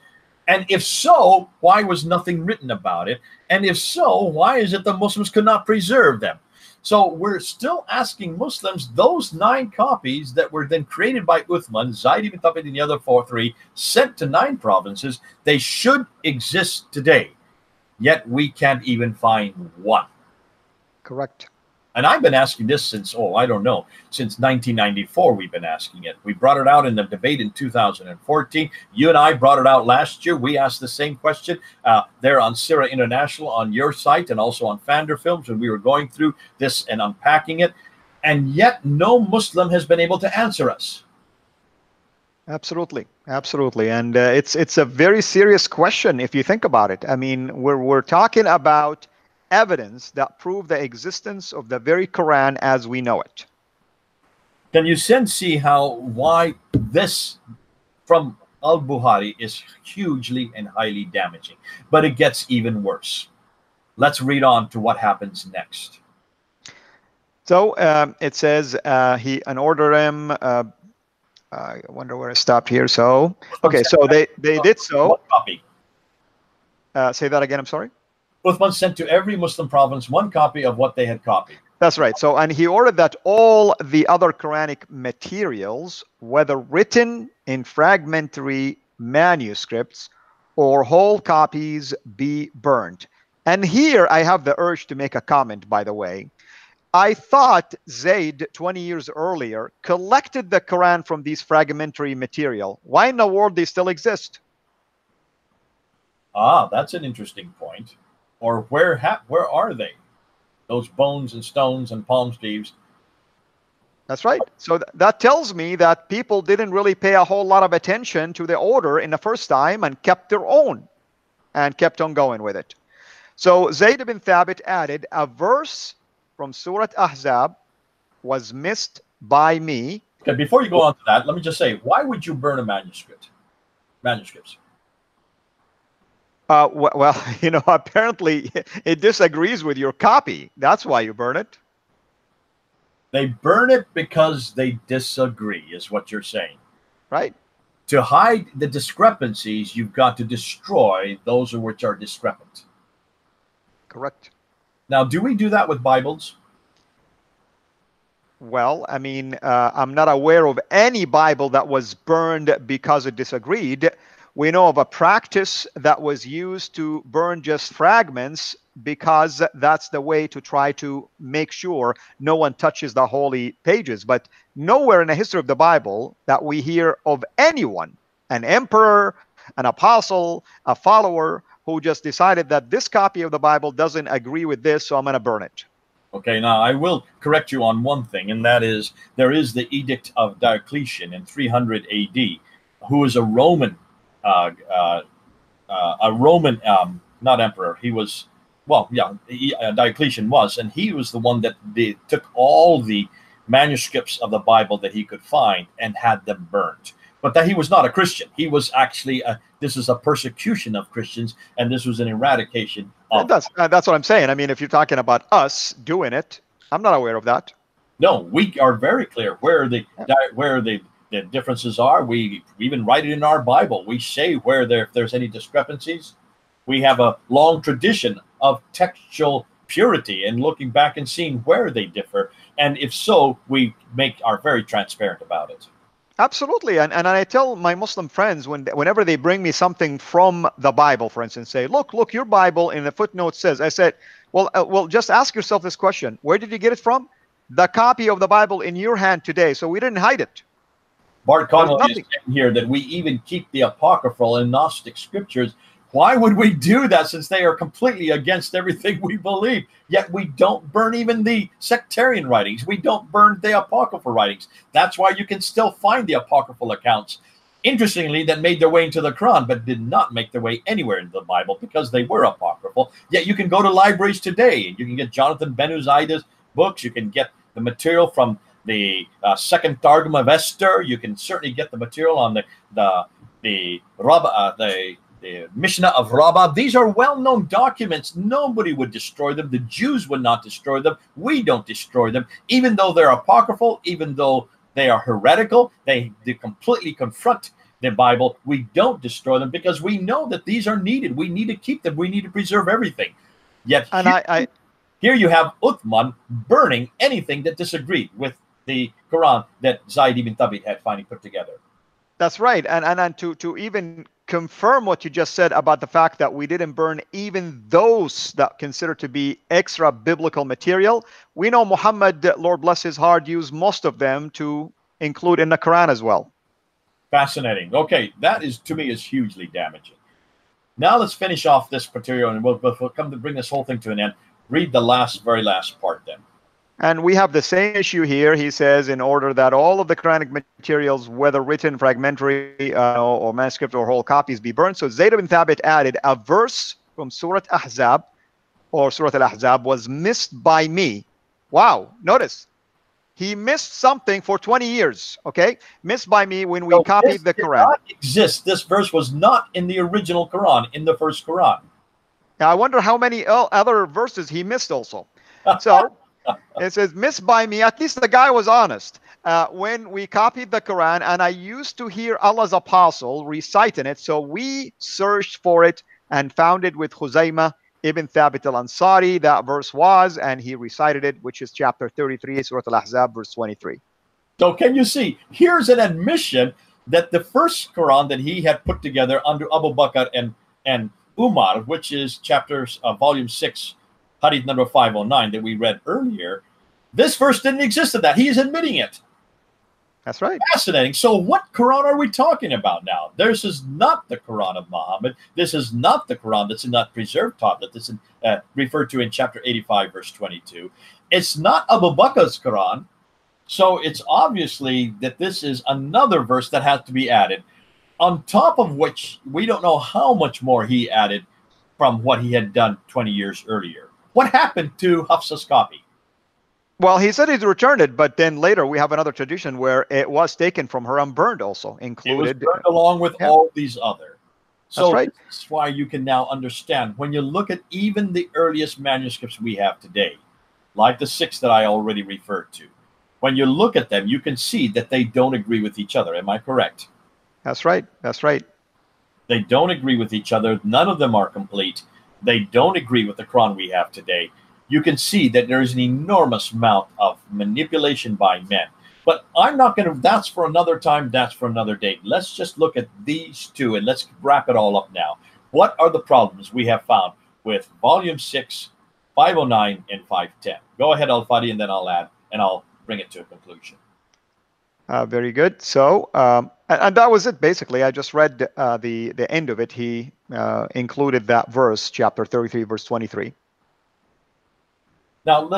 And if so, why was nothing written about it? And if so, why is it the Muslims could not preserve them? So we're still asking Muslims, those 9 copies that were then created by Uthman, Zayd ibn Thabit and the other 4, 3, sent to 9 provinces, they should exist today. Yet we can't even find one. Correct. And I've been asking this since, since 1994 we've been asking it. We brought it out in the debate in 2014. You and I brought it out last year. We asked the same question there on CIRA International, on your site, and also on Fander Films, when we were going through this and unpacking it. And yet no Muslim has been able to answer us. Absolutely. Absolutely. And it's a very serious question if you think about it. I mean, we're talking about evidence that prove the existence of the very Quran as we know it. Can you sense why this from Al-Bukhari is hugely and highly damaging? But it gets even worse. Let's read on to what happens next. So it says he an order him. I wonder where I stopped here. So okay, so they did so. Say that again. I'm sorry. Uthman sent to every Muslim province 1 copy of what they had copied. That's right. So, and he ordered that all the other Quranic materials, whether written in fragmentary manuscripts or whole copies, be burned. And here I have the urge to make a comment, by the way. I thought Zayd, 20 years earlier, collected the Quran from these fragmentary material. Why in the world they still exist? Ah, that's an interesting point. Or where are they? Those bones and stones and palm leaves. That's right. So that tells me that people didn't really pay a whole lot of attention to the order in the first time and kept their own and kept on going with it. So Zayd ibn Thabit added, a verse from Surah Ahzab was missed by me. Okay, before you go on to that, let me just say, why would you burn a manuscript? Manuscripts. Well, you know, apparently it disagrees with your copy. That's why you burn it. They burn it because they disagree, is what you're saying. Right. To hide the discrepancies, you've got to destroy those which are discrepant. Correct. Now, do we do that with Bibles? Well, I mean, I'm not aware of any Bible that was burned because it disagreed. We know of a practice that was used to burn just fragments because that's the way to try to make sure no one touches the holy pages. But nowhere in the history of the Bible that we hear of anyone, an emperor, an apostle, a follower, who just decided that this copy of the Bible doesn't agree with this, so I'm going to burn it. Okay, now I will correct you on one thing, and that is there is the Edict of Diocletian in 300 AD, who is a Roman, not emperor. He was, well, yeah, Diocletian was, and he was the one that took all the manuscripts of the Bible that he could find and had them burnt. but that he was not a Christian. He was actually this is a persecution of Christians, and this was an eradication of. That's what I'm saying. I mean, if you're talking about us doing it, I'm not aware of that. No, we are very clear where the differences are. We even write it in our Bible. We say where if there's any discrepancies. We have a long tradition of textual purity and looking back and seeing where they differ. And if so, we are very transparent about it. Absolutely. And I tell my Muslim friends whenever they bring me something from the Bible, for instance, say, look, your Bible in the footnote says, I said, well, just ask yourself this question. Where did you get it from? The copy of the Bible in your hand today. So we didn't hide it. Bart Connolly is saying here that we even keep the apocryphal and Gnostic scriptures. Why would we do that since they are completely against everything we believe? Yet we don't burn even the sectarian writings. We don't burn the apocryphal writings. That's why you can still find the apocryphal accounts, interestingly, that made their way into the Quran, but did not make their way anywhere into the Bible because they were apocryphal. Yet you can go to libraries today, and you can get Jonathan Ben Uzaida's books. You can get the material from the second Targum of Esther. You can certainly get the material on the Mishnah of Rabbah. These are well-known documents. Nobody would destroy them. The Jews would not destroy them. We don't destroy them. Even though they're apocryphal, even though they are heretical, they completely confront the Bible. We don't destroy them because we know that these are needed. We need to keep them. We need to preserve everything. Yet here you have Uthman burning anything that disagreed with the Quran that Zayd ibn Thabit had finally put together. That's right. And to even confirm what you just said about the fact that we didn't burn even those that considered to be extra biblical material. We know Muhammad, Lord bless his heart, used most of them to include in the Quran as well. Fascinating. Okay, that is, to me, is hugely damaging. Now let's finish off this material and we'll come to bring this whole thing to an end. Read the very last part then. And we have the same issue here. He says, in order that all of the Quranic materials, whether written, fragmentary, or manuscript, or whole copies, be burned. So Zayd ibn Thabit added, a verse from Surah Ahzab, or Surah Al-Ahzab, was missed by me. Wow. Notice, he missed something for 20 years, okay? Missed by me when we copied the Quran. It did not exist. This verse was not in the original Quran, in the first Quran. Now, I wonder how many other verses he missed also. So... It says, missed by me. At least the guy was honest. When we copied the Quran, and I used to hear Allah's apostle reciting it, so we searched for it and found it with Khuzaimah ibn Thabit al-Ansari. That verse was, and he recited it, which is chapter 33, Surah Al-Ahzab, verse 23. So can you see, here's an admission that the first Quran that he had put together under Abu Bakr and Umar, which is chapters, volume 6, Hadith number 509 that we read earlier, this verse didn't exist in that. He is admitting it. That's right. Fascinating. So what Quran are we talking about now? This is not the Quran of Muhammad. This is not the Quran that's in that preserved tablet that's in, referred to in chapter 85, verse 22. It's not Abu Bakr's Quran. So it's obviously that this is another verse that has to be added, on top of which we don't know how much more he added from what he had done 20 years earlier. What happened to Hafsa's copy? Well, he said he'd returned it, but then later we have another tradition where it was taken from her and burned also, included. It was burned along with all these other. So that's right. That's why you can now understand. When you look at even the earliest manuscripts we have today, like the 6 that I already referred to, when you look at them, you can see that they don't agree with each other. Am I correct? That's right. That's right. They don't agree with each other. None of them are complete. They don't agree with the Quran we have today. You can see that there is an enormous amount of manipulation by men. But I'm not going to, that's for another time, that's for another day. Let's just look at these two and let's wrap it all up now. What are the problems we have found with volume 6, 509, and 510? Go ahead, Al Fadi, and then I'll add, and I'll bring it to a conclusion. Very good. So, and that was it, basically. I just read the end of it. He included that verse, chapter 33, verse 23. Now,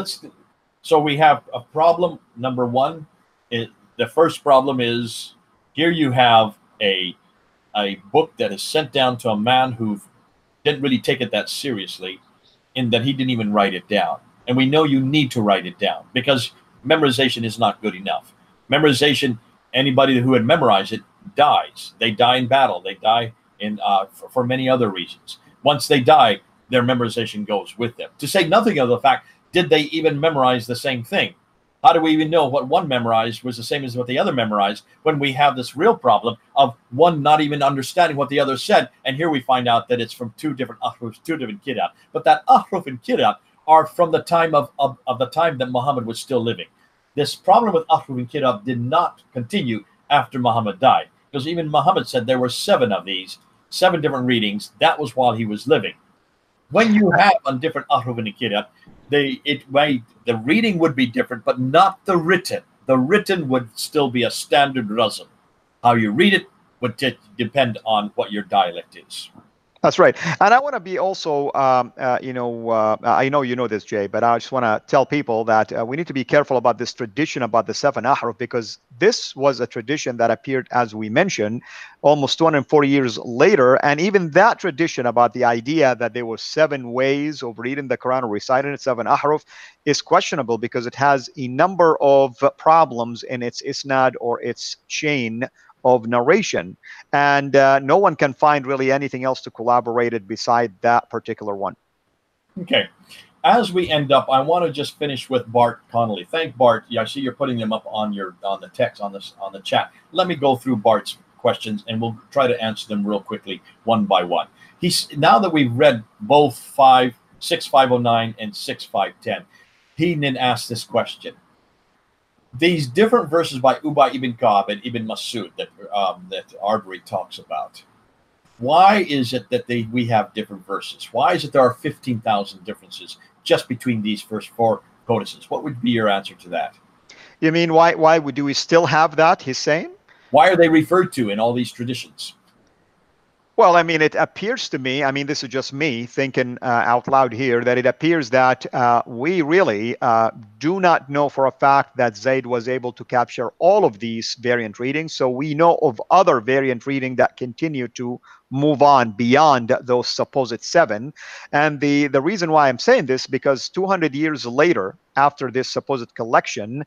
so we have a problem. Number one, the first problem is, here you have a book that is sent down to a man who didn't really take it that seriously, in that he didn't even write it down. And we know you need to write it down because memorization is not good enough. Memorization, anybody who had memorized it dies. They die in battle. They die in for many other reasons. Once they die, their memorization goes with them. To say nothing of the fact, did they even memorize the same thing? How do we even know what one memorized was the same as what the other memorized when we have this real problem of one not even understanding what the other said? And here we find out that it's from two different ahruf, two different kirat. But that ahruf and kirat are from the time of the time that Muhammad was still living. This problem with ahruf and kirat did not continue after Muhammad died, because even Muhammad said there were seven of these, seven different readings. That was while he was living. When you have on different ahruf and kirat, the reading would be different, but not the written. The written would still be a standard rasm. How you read it would depend on what your dialect is. That's right. And I want to be also, I know you know this, Jay, but I just want to tell people that we need to be careful about this tradition about the seven ahruf, because this was a tradition that appeared, as we mentioned, almost 240 years later. And even that tradition about the idea that there were seven ways of reading the Quran or reciting it, seven ahruf, is questionable because it has a number of problems in its isnad or its chain of narration, and no one can find really anything else to collaborate it beside that particular one. Okay, as we end up, I want to just finish with Bart Connolly. Thank Bart. Yeah, I see you're putting them up on the text on the chat. Let me go through Bart's questions, and we'll try to answer them real quickly one by one. He's now that we've read both 6509 and 6510. He then asked this question. These different verses by Ubayy ibn Ka'b and Ibn Mas'ud that Arbery talks about, why is it that we have different verses? Why is it there are 15,000 differences just between these first four codices? What would be your answer to that? You mean why do we still have that, he's saying? Why are they referred to in all these traditions? Well, I mean, it appears to me, I mean, this is just me thinking out loud here, that it appears that we really do not know for a fact that Zayd was able to capture all of these variant readings. So we know of other variant reading that continue to move on beyond those supposed seven. And the reason why I'm saying this, because 200 years later, after this supposed collection,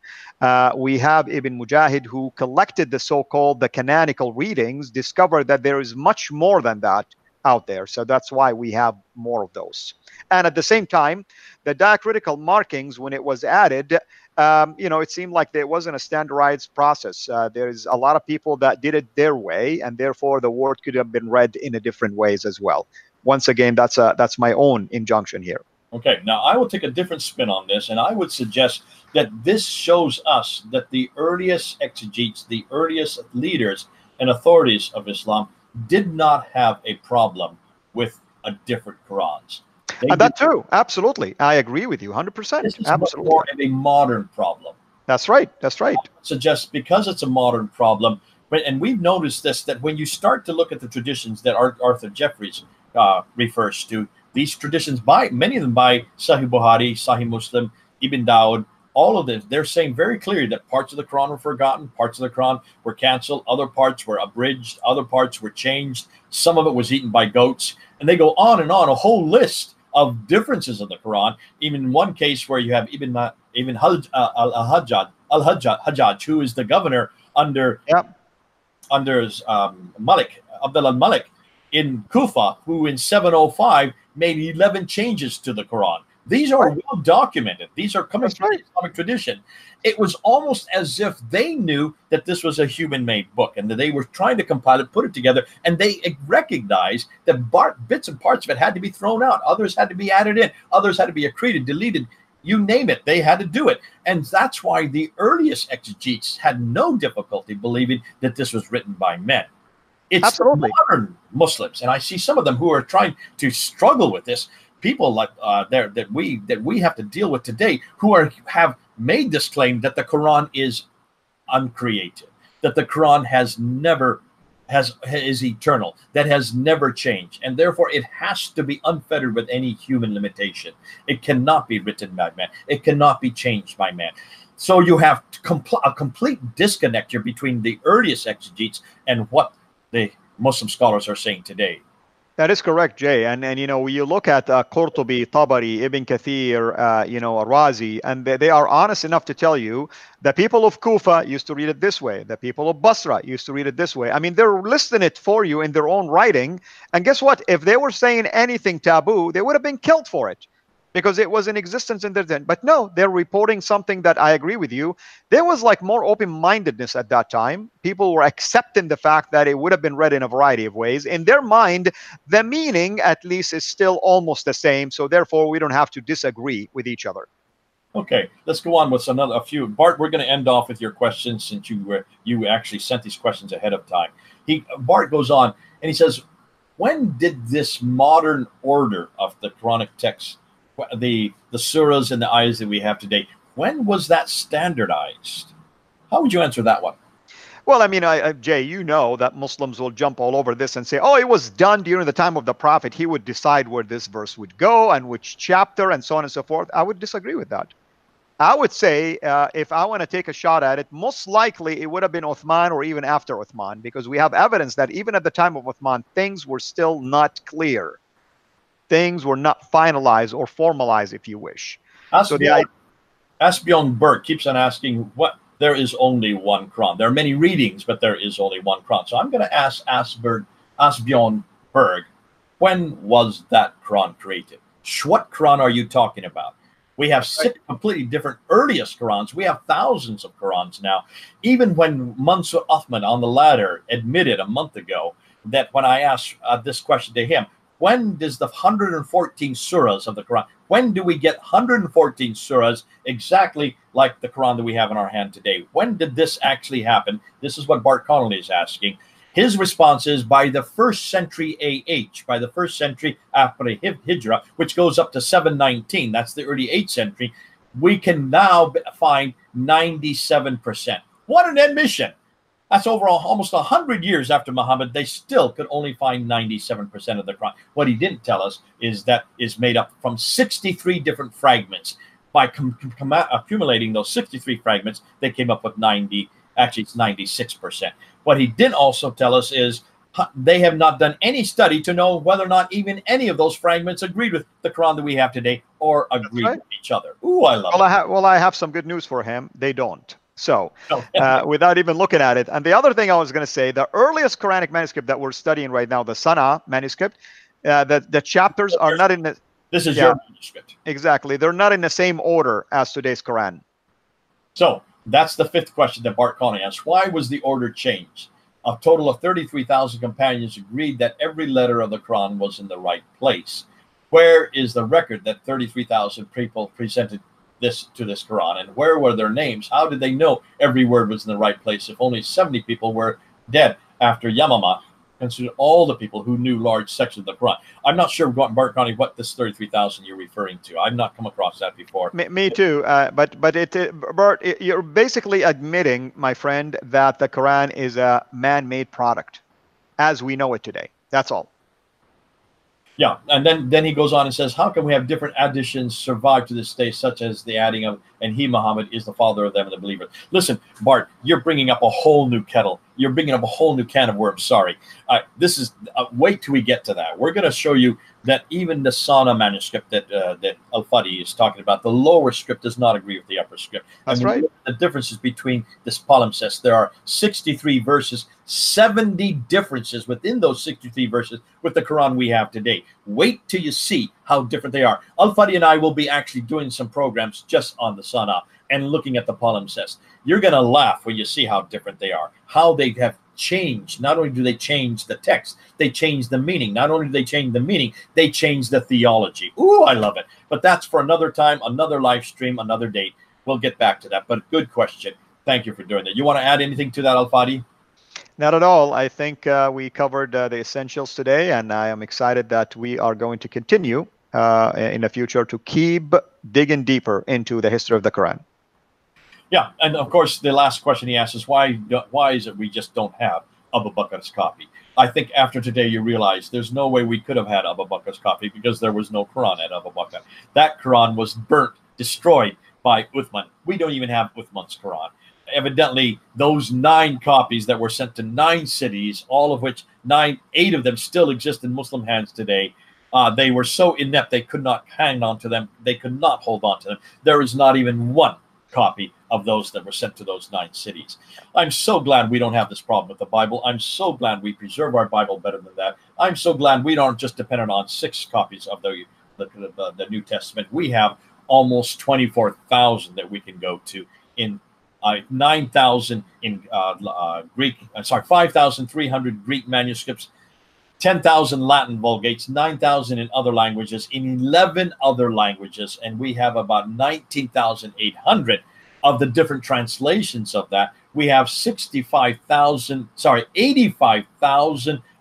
we have Ibn Mujahid, who collected the so-called the canonical readings, discovered that there is much more than that out there. So that's why we have more of those. And at the same time, the diacritical markings, when it was added, it seemed like there wasn't a standardized process. There is a lot of people that did it their way, and therefore the word could have been read in a different ways as well. Once again, that's my own injunction here. Okay, now I will take a different spin on this, and I would suggest that this shows us that the earliest exegetes, the earliest leaders and authorities of Islam did not have a problem with a different Qurans. And that too, absolutely. I agree with you 100%. This is absolutely more of a modern problem. That's right, that's right. I would suggest because it's a modern problem, and we've noticed this, that when you start to look at the traditions that Arthur Jeffery refers to, these traditions, by many of them by Sahih Bukhari, Sahih Muslim, Ibn Dawud, all of this, they're saying very clearly that parts of the Quran were forgotten, parts of the Quran were canceled, other parts were abridged, other parts were changed, some of it was eaten by goats, and they go on and on, a whole list of differences in the Quran, even in one case where you have Ibn al-Hajjaj, who is the governor under Malik, Abd al-Malik, in Kufa, who in 705 made 11 changes to the Quran. These are well documented. These are coming from the Islamic tradition. It was almost as if they knew that this was a human-made book and that they were trying to compile it, put it together, and they recognized that bits and parts of it had to be thrown out. Others had to be added in. Others had to be accreted, deleted. You name it, they had to do it. And that's why the earliest exegetes had no difficulty believing that this was written by men. It's absolutely modern Muslims, and I see some of them who are trying to struggle with this. People like that we have to deal with today, who have made this claim that the Quran is uncreated, that the Quran is eternal, that has never changed, and therefore it has to be unfettered with any human limitation. It cannot be written by man. It cannot be changed by man. So you have a complete disconnect here between the earliest exegetes and what the Muslim scholars are saying today. That is correct, Jay. And you know, when you look at Qurtubi, Tabari, Ibn Kathir, Razi, and they are honest enough to tell you the people of Kufa used to read it this way. The people of Basra used to read it this way. I mean, they're listing it for you in their own writing. And guess what? If they were saying anything taboo, they would have been killed for it, because it was in existence in their then. But no, they're reporting something that I agree with you. There was like more open-mindedness at that time. People were accepting the fact that it would have been read in a variety of ways. In their mind, the meaning at least is still almost the same. So therefore, we don't have to disagree with each other. Okay, let's go on with a few. Bart, we're going to end off with your questions, since you actually sent these questions ahead of time. Bart goes on and he says, when did this modern order of the Quranic text, the surahs and the ayahs that we have today, when was that standardized? How would you answer that one? Well, I mean, Jay, you know that Muslims will jump all over this and say, oh, it was done during the time of the Prophet. He would decide where this verse would go and which chapter and so on and so forth. I would disagree with that. I would say, if I want to take a shot at it, most likely it would have been Uthman or even after Uthman, because we have evidence that even at the time of Uthman, things were still not clear. Things were not finalized or formalized, if you wish. Asbjorn Berg keeps on asking, what? There is only one Quran. There are many readings, but there is only one Quran. So I'm going to ask Asbjorn Berg, when was that Quran created? What Quran are you talking about? We have six completely different earliest Qurans. We have thousands of Qurans now. Even when Mansur Uthman on the ladder admitted a month ago that when I asked this question to him, when does the 114 surahs of the Quran, when do we get 114 surahs exactly like the Quran that we have in our hand today? When did this actually happen? This is what Bart Connolly is asking. His response is by the 1st century AH, by the 1st century after Hijra, which goes up to 719. That's the early 8th century. We can now find 97%. What an admission. That's over almost 100 years after Muhammad. They still could only find 97% of the Quran. What he didn't tell us is that is made up from 63 different fragments. By accumulating those 63 fragments, they came up with 90. Actually, it's 96%. What he did also tell us is they have not done any study to know whether or not even any of those fragments agreed with the Quran that we have today or agreed with each other. Ooh, I love it. I have some good news for him. They don't. So without even looking at it. And the other thing I was going to say, the earliest Quranic manuscript that we're studying right now, the Sana'a manuscript, the chapters are not in the... This is your manuscript. Exactly. They're not in the same order as today's Quran. So that's the fifth question that Bart Connolly asked. Why was the order changed? A total of 33,000 companions agreed that every letter of the Quran was in the right place. Where is the record that 33,000 people presented this Quran, and where were their names? How did they know every word was in the right place if only 70 people were dead after Yamama, considered all the people who knew large sections of the Quran? I'm not sure, Bart Connolly, what this 33,000 you're referring to. I've not come across that before. Me too. Bart, you're basically admitting, my friend, that the Quran is a man-made product as we know it today. That's all. Yeah, and then he goes on and says, how can we have different additions survive to this day, such as the adding of, and he, Muhammad, is the father of them and the believers? Listen, Bart, you're bringing up a whole new kettle. You're bringing up a whole new can of worms, sorry. This is, wait till we get to that. We're going to show you that even the Sana'a manuscript that Al Fadi is talking about, the lower script does not agree with the upper script. That's right. The differences between this palimpsest, there are 63 verses, 70 differences within those 63 verses with the Quran we have today. Wait till you see how different they are. Al Fadi and I will be actually doing some programs just on the Sana'a and looking at the palimpsest. You're going to laugh when you see how different they are, how they have changed. Not only do they change the text, they change the meaning. Not only do they change the meaning, they change the theology. Ooh, I love it. But that's for another time, another live stream, another date. We'll get back to that. But good question. Thank you for doing that. You want to add anything to that, Al Fadi? Not at all. I think we covered the essentials today, and I am excited that we are going to continue in the future to keep digging deeper into the history of the Quran. Yeah, and of course, the last question he asks is, why is it we just don't have Abu Bakr's copy? I think after today, you realize there's no way we could have had Abu Bakr's copy because there was no Quran at Abu Bakr. That Quran was burnt, destroyed by Uthman. We don't even have Uthman's Quran. evidently those 9 copies that were sent to 9 cities, all of which 8 of them still exist in Muslim hands today. They were so inept they could not hang on to them. They could not hold on to them. There is not even one copy of those that were sent to those 9 cities. I'm so glad we don't have this problem with the Bible. I'm so glad we preserve our Bible better than that. I'm so glad we aren't just dependent on 6 copies of the New Testament. We have almost 24,000 that we can go to in 9,000 in Greek, 5,300 Greek manuscripts, 10,000 Latin Vulgates, 9,000 in other languages, in 11 other languages, and we have about 19,800 of the different translations of that. We have 85,000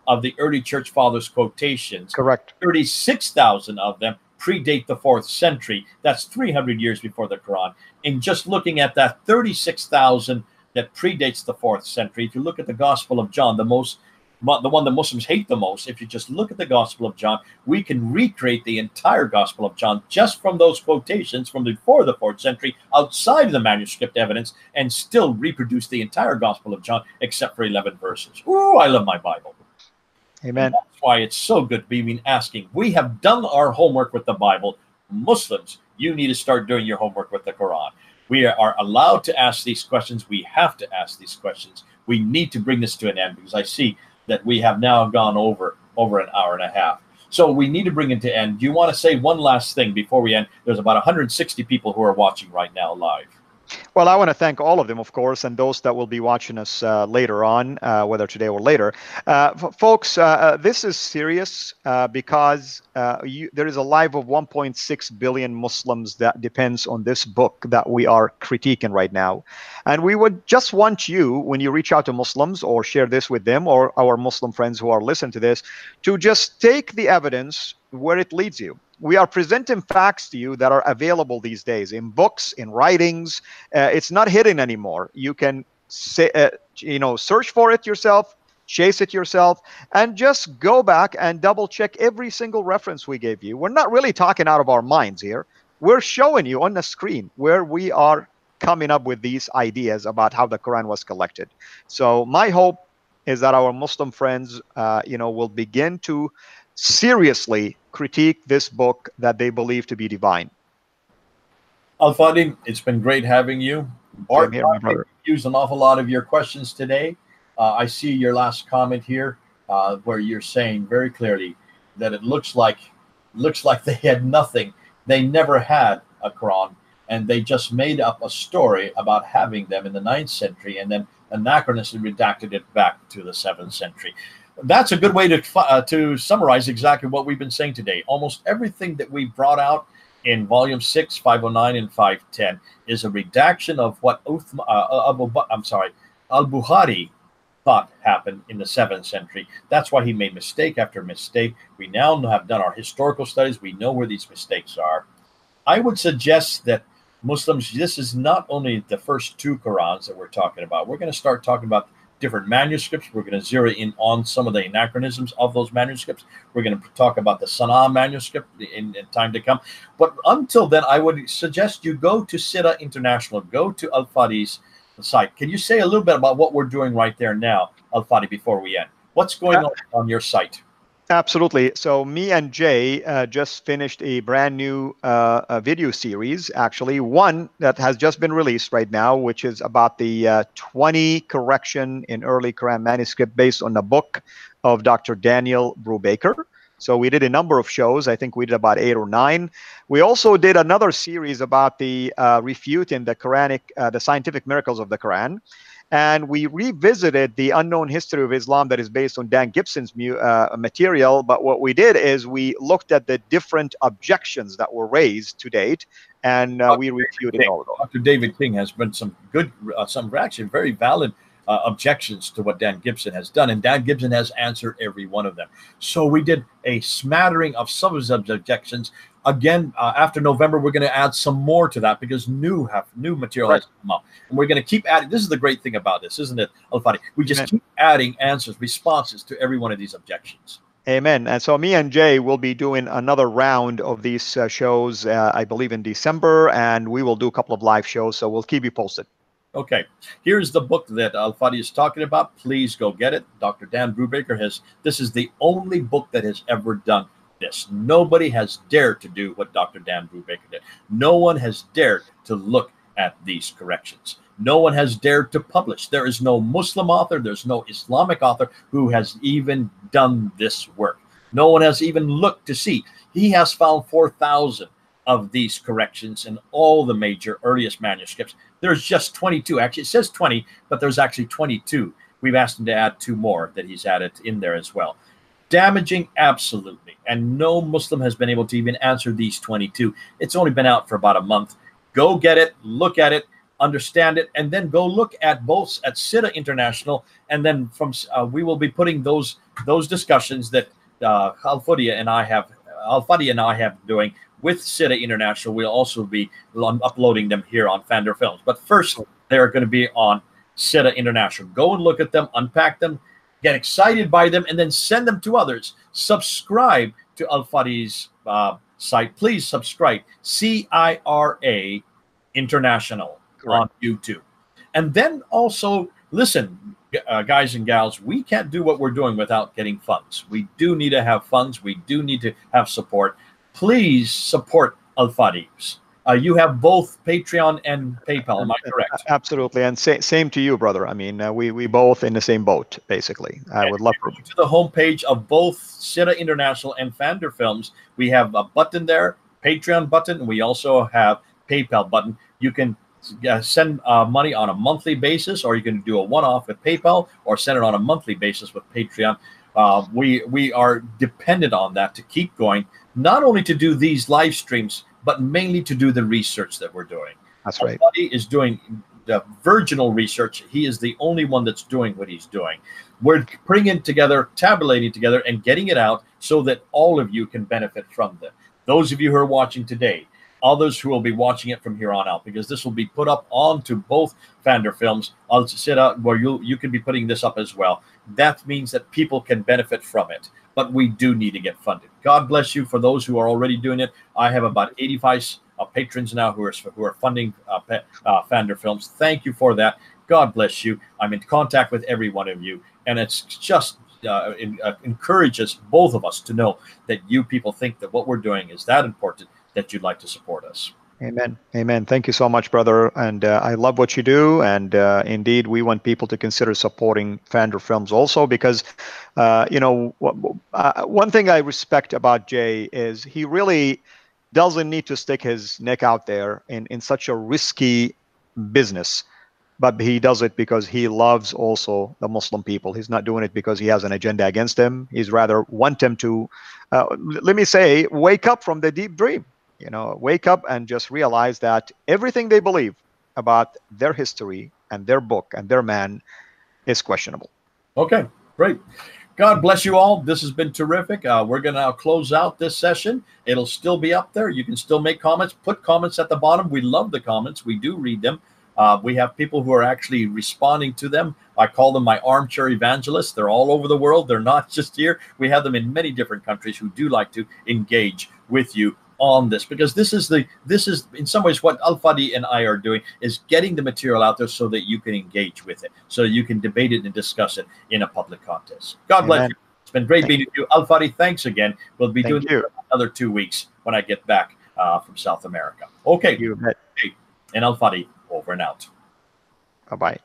of the early church fathers' quotations. Correct. 36,000 of them predate the 4th century. That's 300 years before the Quran. And just looking at that 36,000 that predates the 4th century, if you look at the Gospel of John, the one that Muslims hate the most, if you just look at the Gospel of John, we can recreate the entire Gospel of John just from those quotations from before the 4th century outside of the manuscript evidence and still reproduce the entire Gospel of John except for 11 verses. Ooh, I love my Bible. Amen. And that's why it's so good being asking. We have done our homework with the Bible. Muslims, you need to start doing your homework with the Quran. We are allowed to ask these questions. We have to ask these questions. We need to bring this to an end because I see that we have now gone over an hour and a half. So we need to bring it to end. Do you want to say one last thing before we end? There's about 160 people who are watching right now live. Well, I want to thank all of them, of course, and those that will be watching us later on, whether today or later. Folks, this is serious because there is a life of 1.6 billion Muslims that depends on this book that we are critiquing right now. And we would just want you, when you reach out to Muslims or share this with them or our Muslim friends who are listening to this, to just take the evidence where it leads you. We are presenting facts to you that are available these days in books, in writings. It's not hidden anymore. You can say, search for it yourself, chase it yourself, and just go back and double check every single reference we gave you. We're not really talking out of our minds here. We're showing you on the screen where we are coming up with these ideas about how the Quran was collected. So my hope is that our Muslim friends, will begin to seriously critique this book that they believe to be divine. Al Fadi, it's been great having you. Bart, I used an awful lot of your questions today. I see your last comment here where you're saying very clearly that it looks like they had nothing. They never had a Quran, and they just made up a story about having them in the 9th century and then anachronously redacted it back to the 7th century. That's a good way to summarize exactly what we've been saying today. Almost everything that we brought out in Volume 6, 509 and 510 is a redaction of what Al-Bukhari thought happened in the 7th century. That's why he made mistake after mistake. We now have done our historical studies. We know where these mistakes are. I would suggest that Muslims, this is not only the first 2 Qurans that we're talking about. We're going to start talking about different manuscripts. We're going to zero in on some of the anachronisms of those manuscripts. We're going to talk about the Sana'a manuscript in time to come. But until then, I would suggest you go to CIRA International, go to Al Fadi's site. Can you say a little bit about what we're doing right there now, Al Fadi, before we end? What's going on your site? Absolutely. So me and Jay just finished a brand new video series, actually, one that has just been released right now, which is about the 20 correction in early Quran manuscript based on the book of Dr. Daniel Brubaker. So we did a number of shows. I think we did about 8 or 9. We also did another series about the refuting the Quranic, the scientific miracles of the Quran. And we revisited the unknown history of Islam that is based on Dan Gibson's material. But what we did is we looked at the different objections that were raised to date, and we refuted all of them. Dr. David King has been some good, some actually very valid objections to what Dan Gibson has done, and Dan Gibson has answered every one of them. So we did a smattering of some of his objections. Again, after November, we're going to add some more to that because new material has come up. And we're going to keep adding. This is the great thing about this, isn't it, Al Fadi? We just keep adding answers, responses to every one of these objections. Amen. And so me and Jay will be doing another round of these shows, I believe, in December, and we will do a couple of live shows. So we'll keep you posted. Okay, here's the book that Al Fadi is talking about. Please go get it. Dr. Dan Brubaker has, this is the only book that has ever done this. Nobody has dared to do what Dr. Dan Brubaker did. No one has dared to look at these corrections. No one has dared to publish. There is no Muslim author, there's no Islamic author who has even done this work. No one has even looked to see. He has found 4,000 of these corrections in all the major earliest manuscripts. There's just 22. Actually, it says 20, but there's actually 22. We've asked him to add 2 more that he's added in there as well. Damaging, absolutely. And no Muslim has been able to even answer these 22. It's only been out for about a month. Go get it, look at it, understand it, and then go look at both at CIRA International, and then from we will be putting those discussions that Al Fadi and I have doing with CIRA International. We'll also be uploading them here on Fander Films. But first, they're going to be on CIRA International. Go and look at them, unpack them, get excited by them, and then send them to others. Subscribe to Al Fadi's site. Please subscribe. CIRA International. Correct. On YouTube. And then also, listen, guys and gals, we can't do what we're doing without getting funds. We do need to have funds. We do need to have support. Please support Al Fadi's. You have both Patreon and PayPal, am I correct? Absolutely, and same to you, brother. I mean, we both in the same boat, basically. I would love for to the homepage of both CIRA International and Fander Films. We have a button there, Patreon button, and we also have PayPal button. You can send money on a monthly basis, or you can do a one-off with PayPal, or send it on a monthly basis with Patreon. We are dependent on that to keep going, not only to do these live streams, but mainly to do the research that we're doing. That's right. Al Fadi is doing the virginal research. He is the only one that's doing what he's doing. We're bringing it together, tabulating together, and getting it out so that all of you can benefit from them. Those of you who are watching today, others who will be watching it from here on out, because this will be put up onto both Fander Films, on CIRA, where you can be putting this up as well. That means that people can benefit from it, but we do need to get funded. God bless you for those who are already doing it. I have about 85 patrons now who are funding Fander Films. Thank you for that. God bless you. I'm in contact with every one of you, and it's just encourages both of us to know that you people think that what we're doing is that important, that you'd like to support us. Amen. Amen. Thank you so much, brother. And I love what you do. And indeed, we want people to consider supporting Fander Films also, because, you know, one thing I respect about Jay is he really doesn't need to stick his neck out there in such a risky business. But he does it because he loves also the Muslim people. He's not doing it because he has an agenda against them. He's rather want them to, let me say, wake up from the deep dream. You know, wake up and just realize that everything they believe about their history and their book and their man is questionable. Okay, great. God bless you all. This has been terrific. We're going to close out this session. It'll still be up there. You can still make comments. Put comments at the bottom. We love the comments. We do read them. We have people who are actually responding to them. I call them my armchair evangelists. They're all over the world. They're not just here. We have them in many different countries who do like to engage with you on this, because this is in some ways what Al Fadi and I are doing, is getting the material out there so that you can engage with it, so you can debate it and discuss it in a public contest. God bless you. It's been great being with you, Al Fadi. Thanks again. We'll be doing this for another 2 weeks when I get back from South America. Okay, and Al Fadi, over and out. Bye-bye.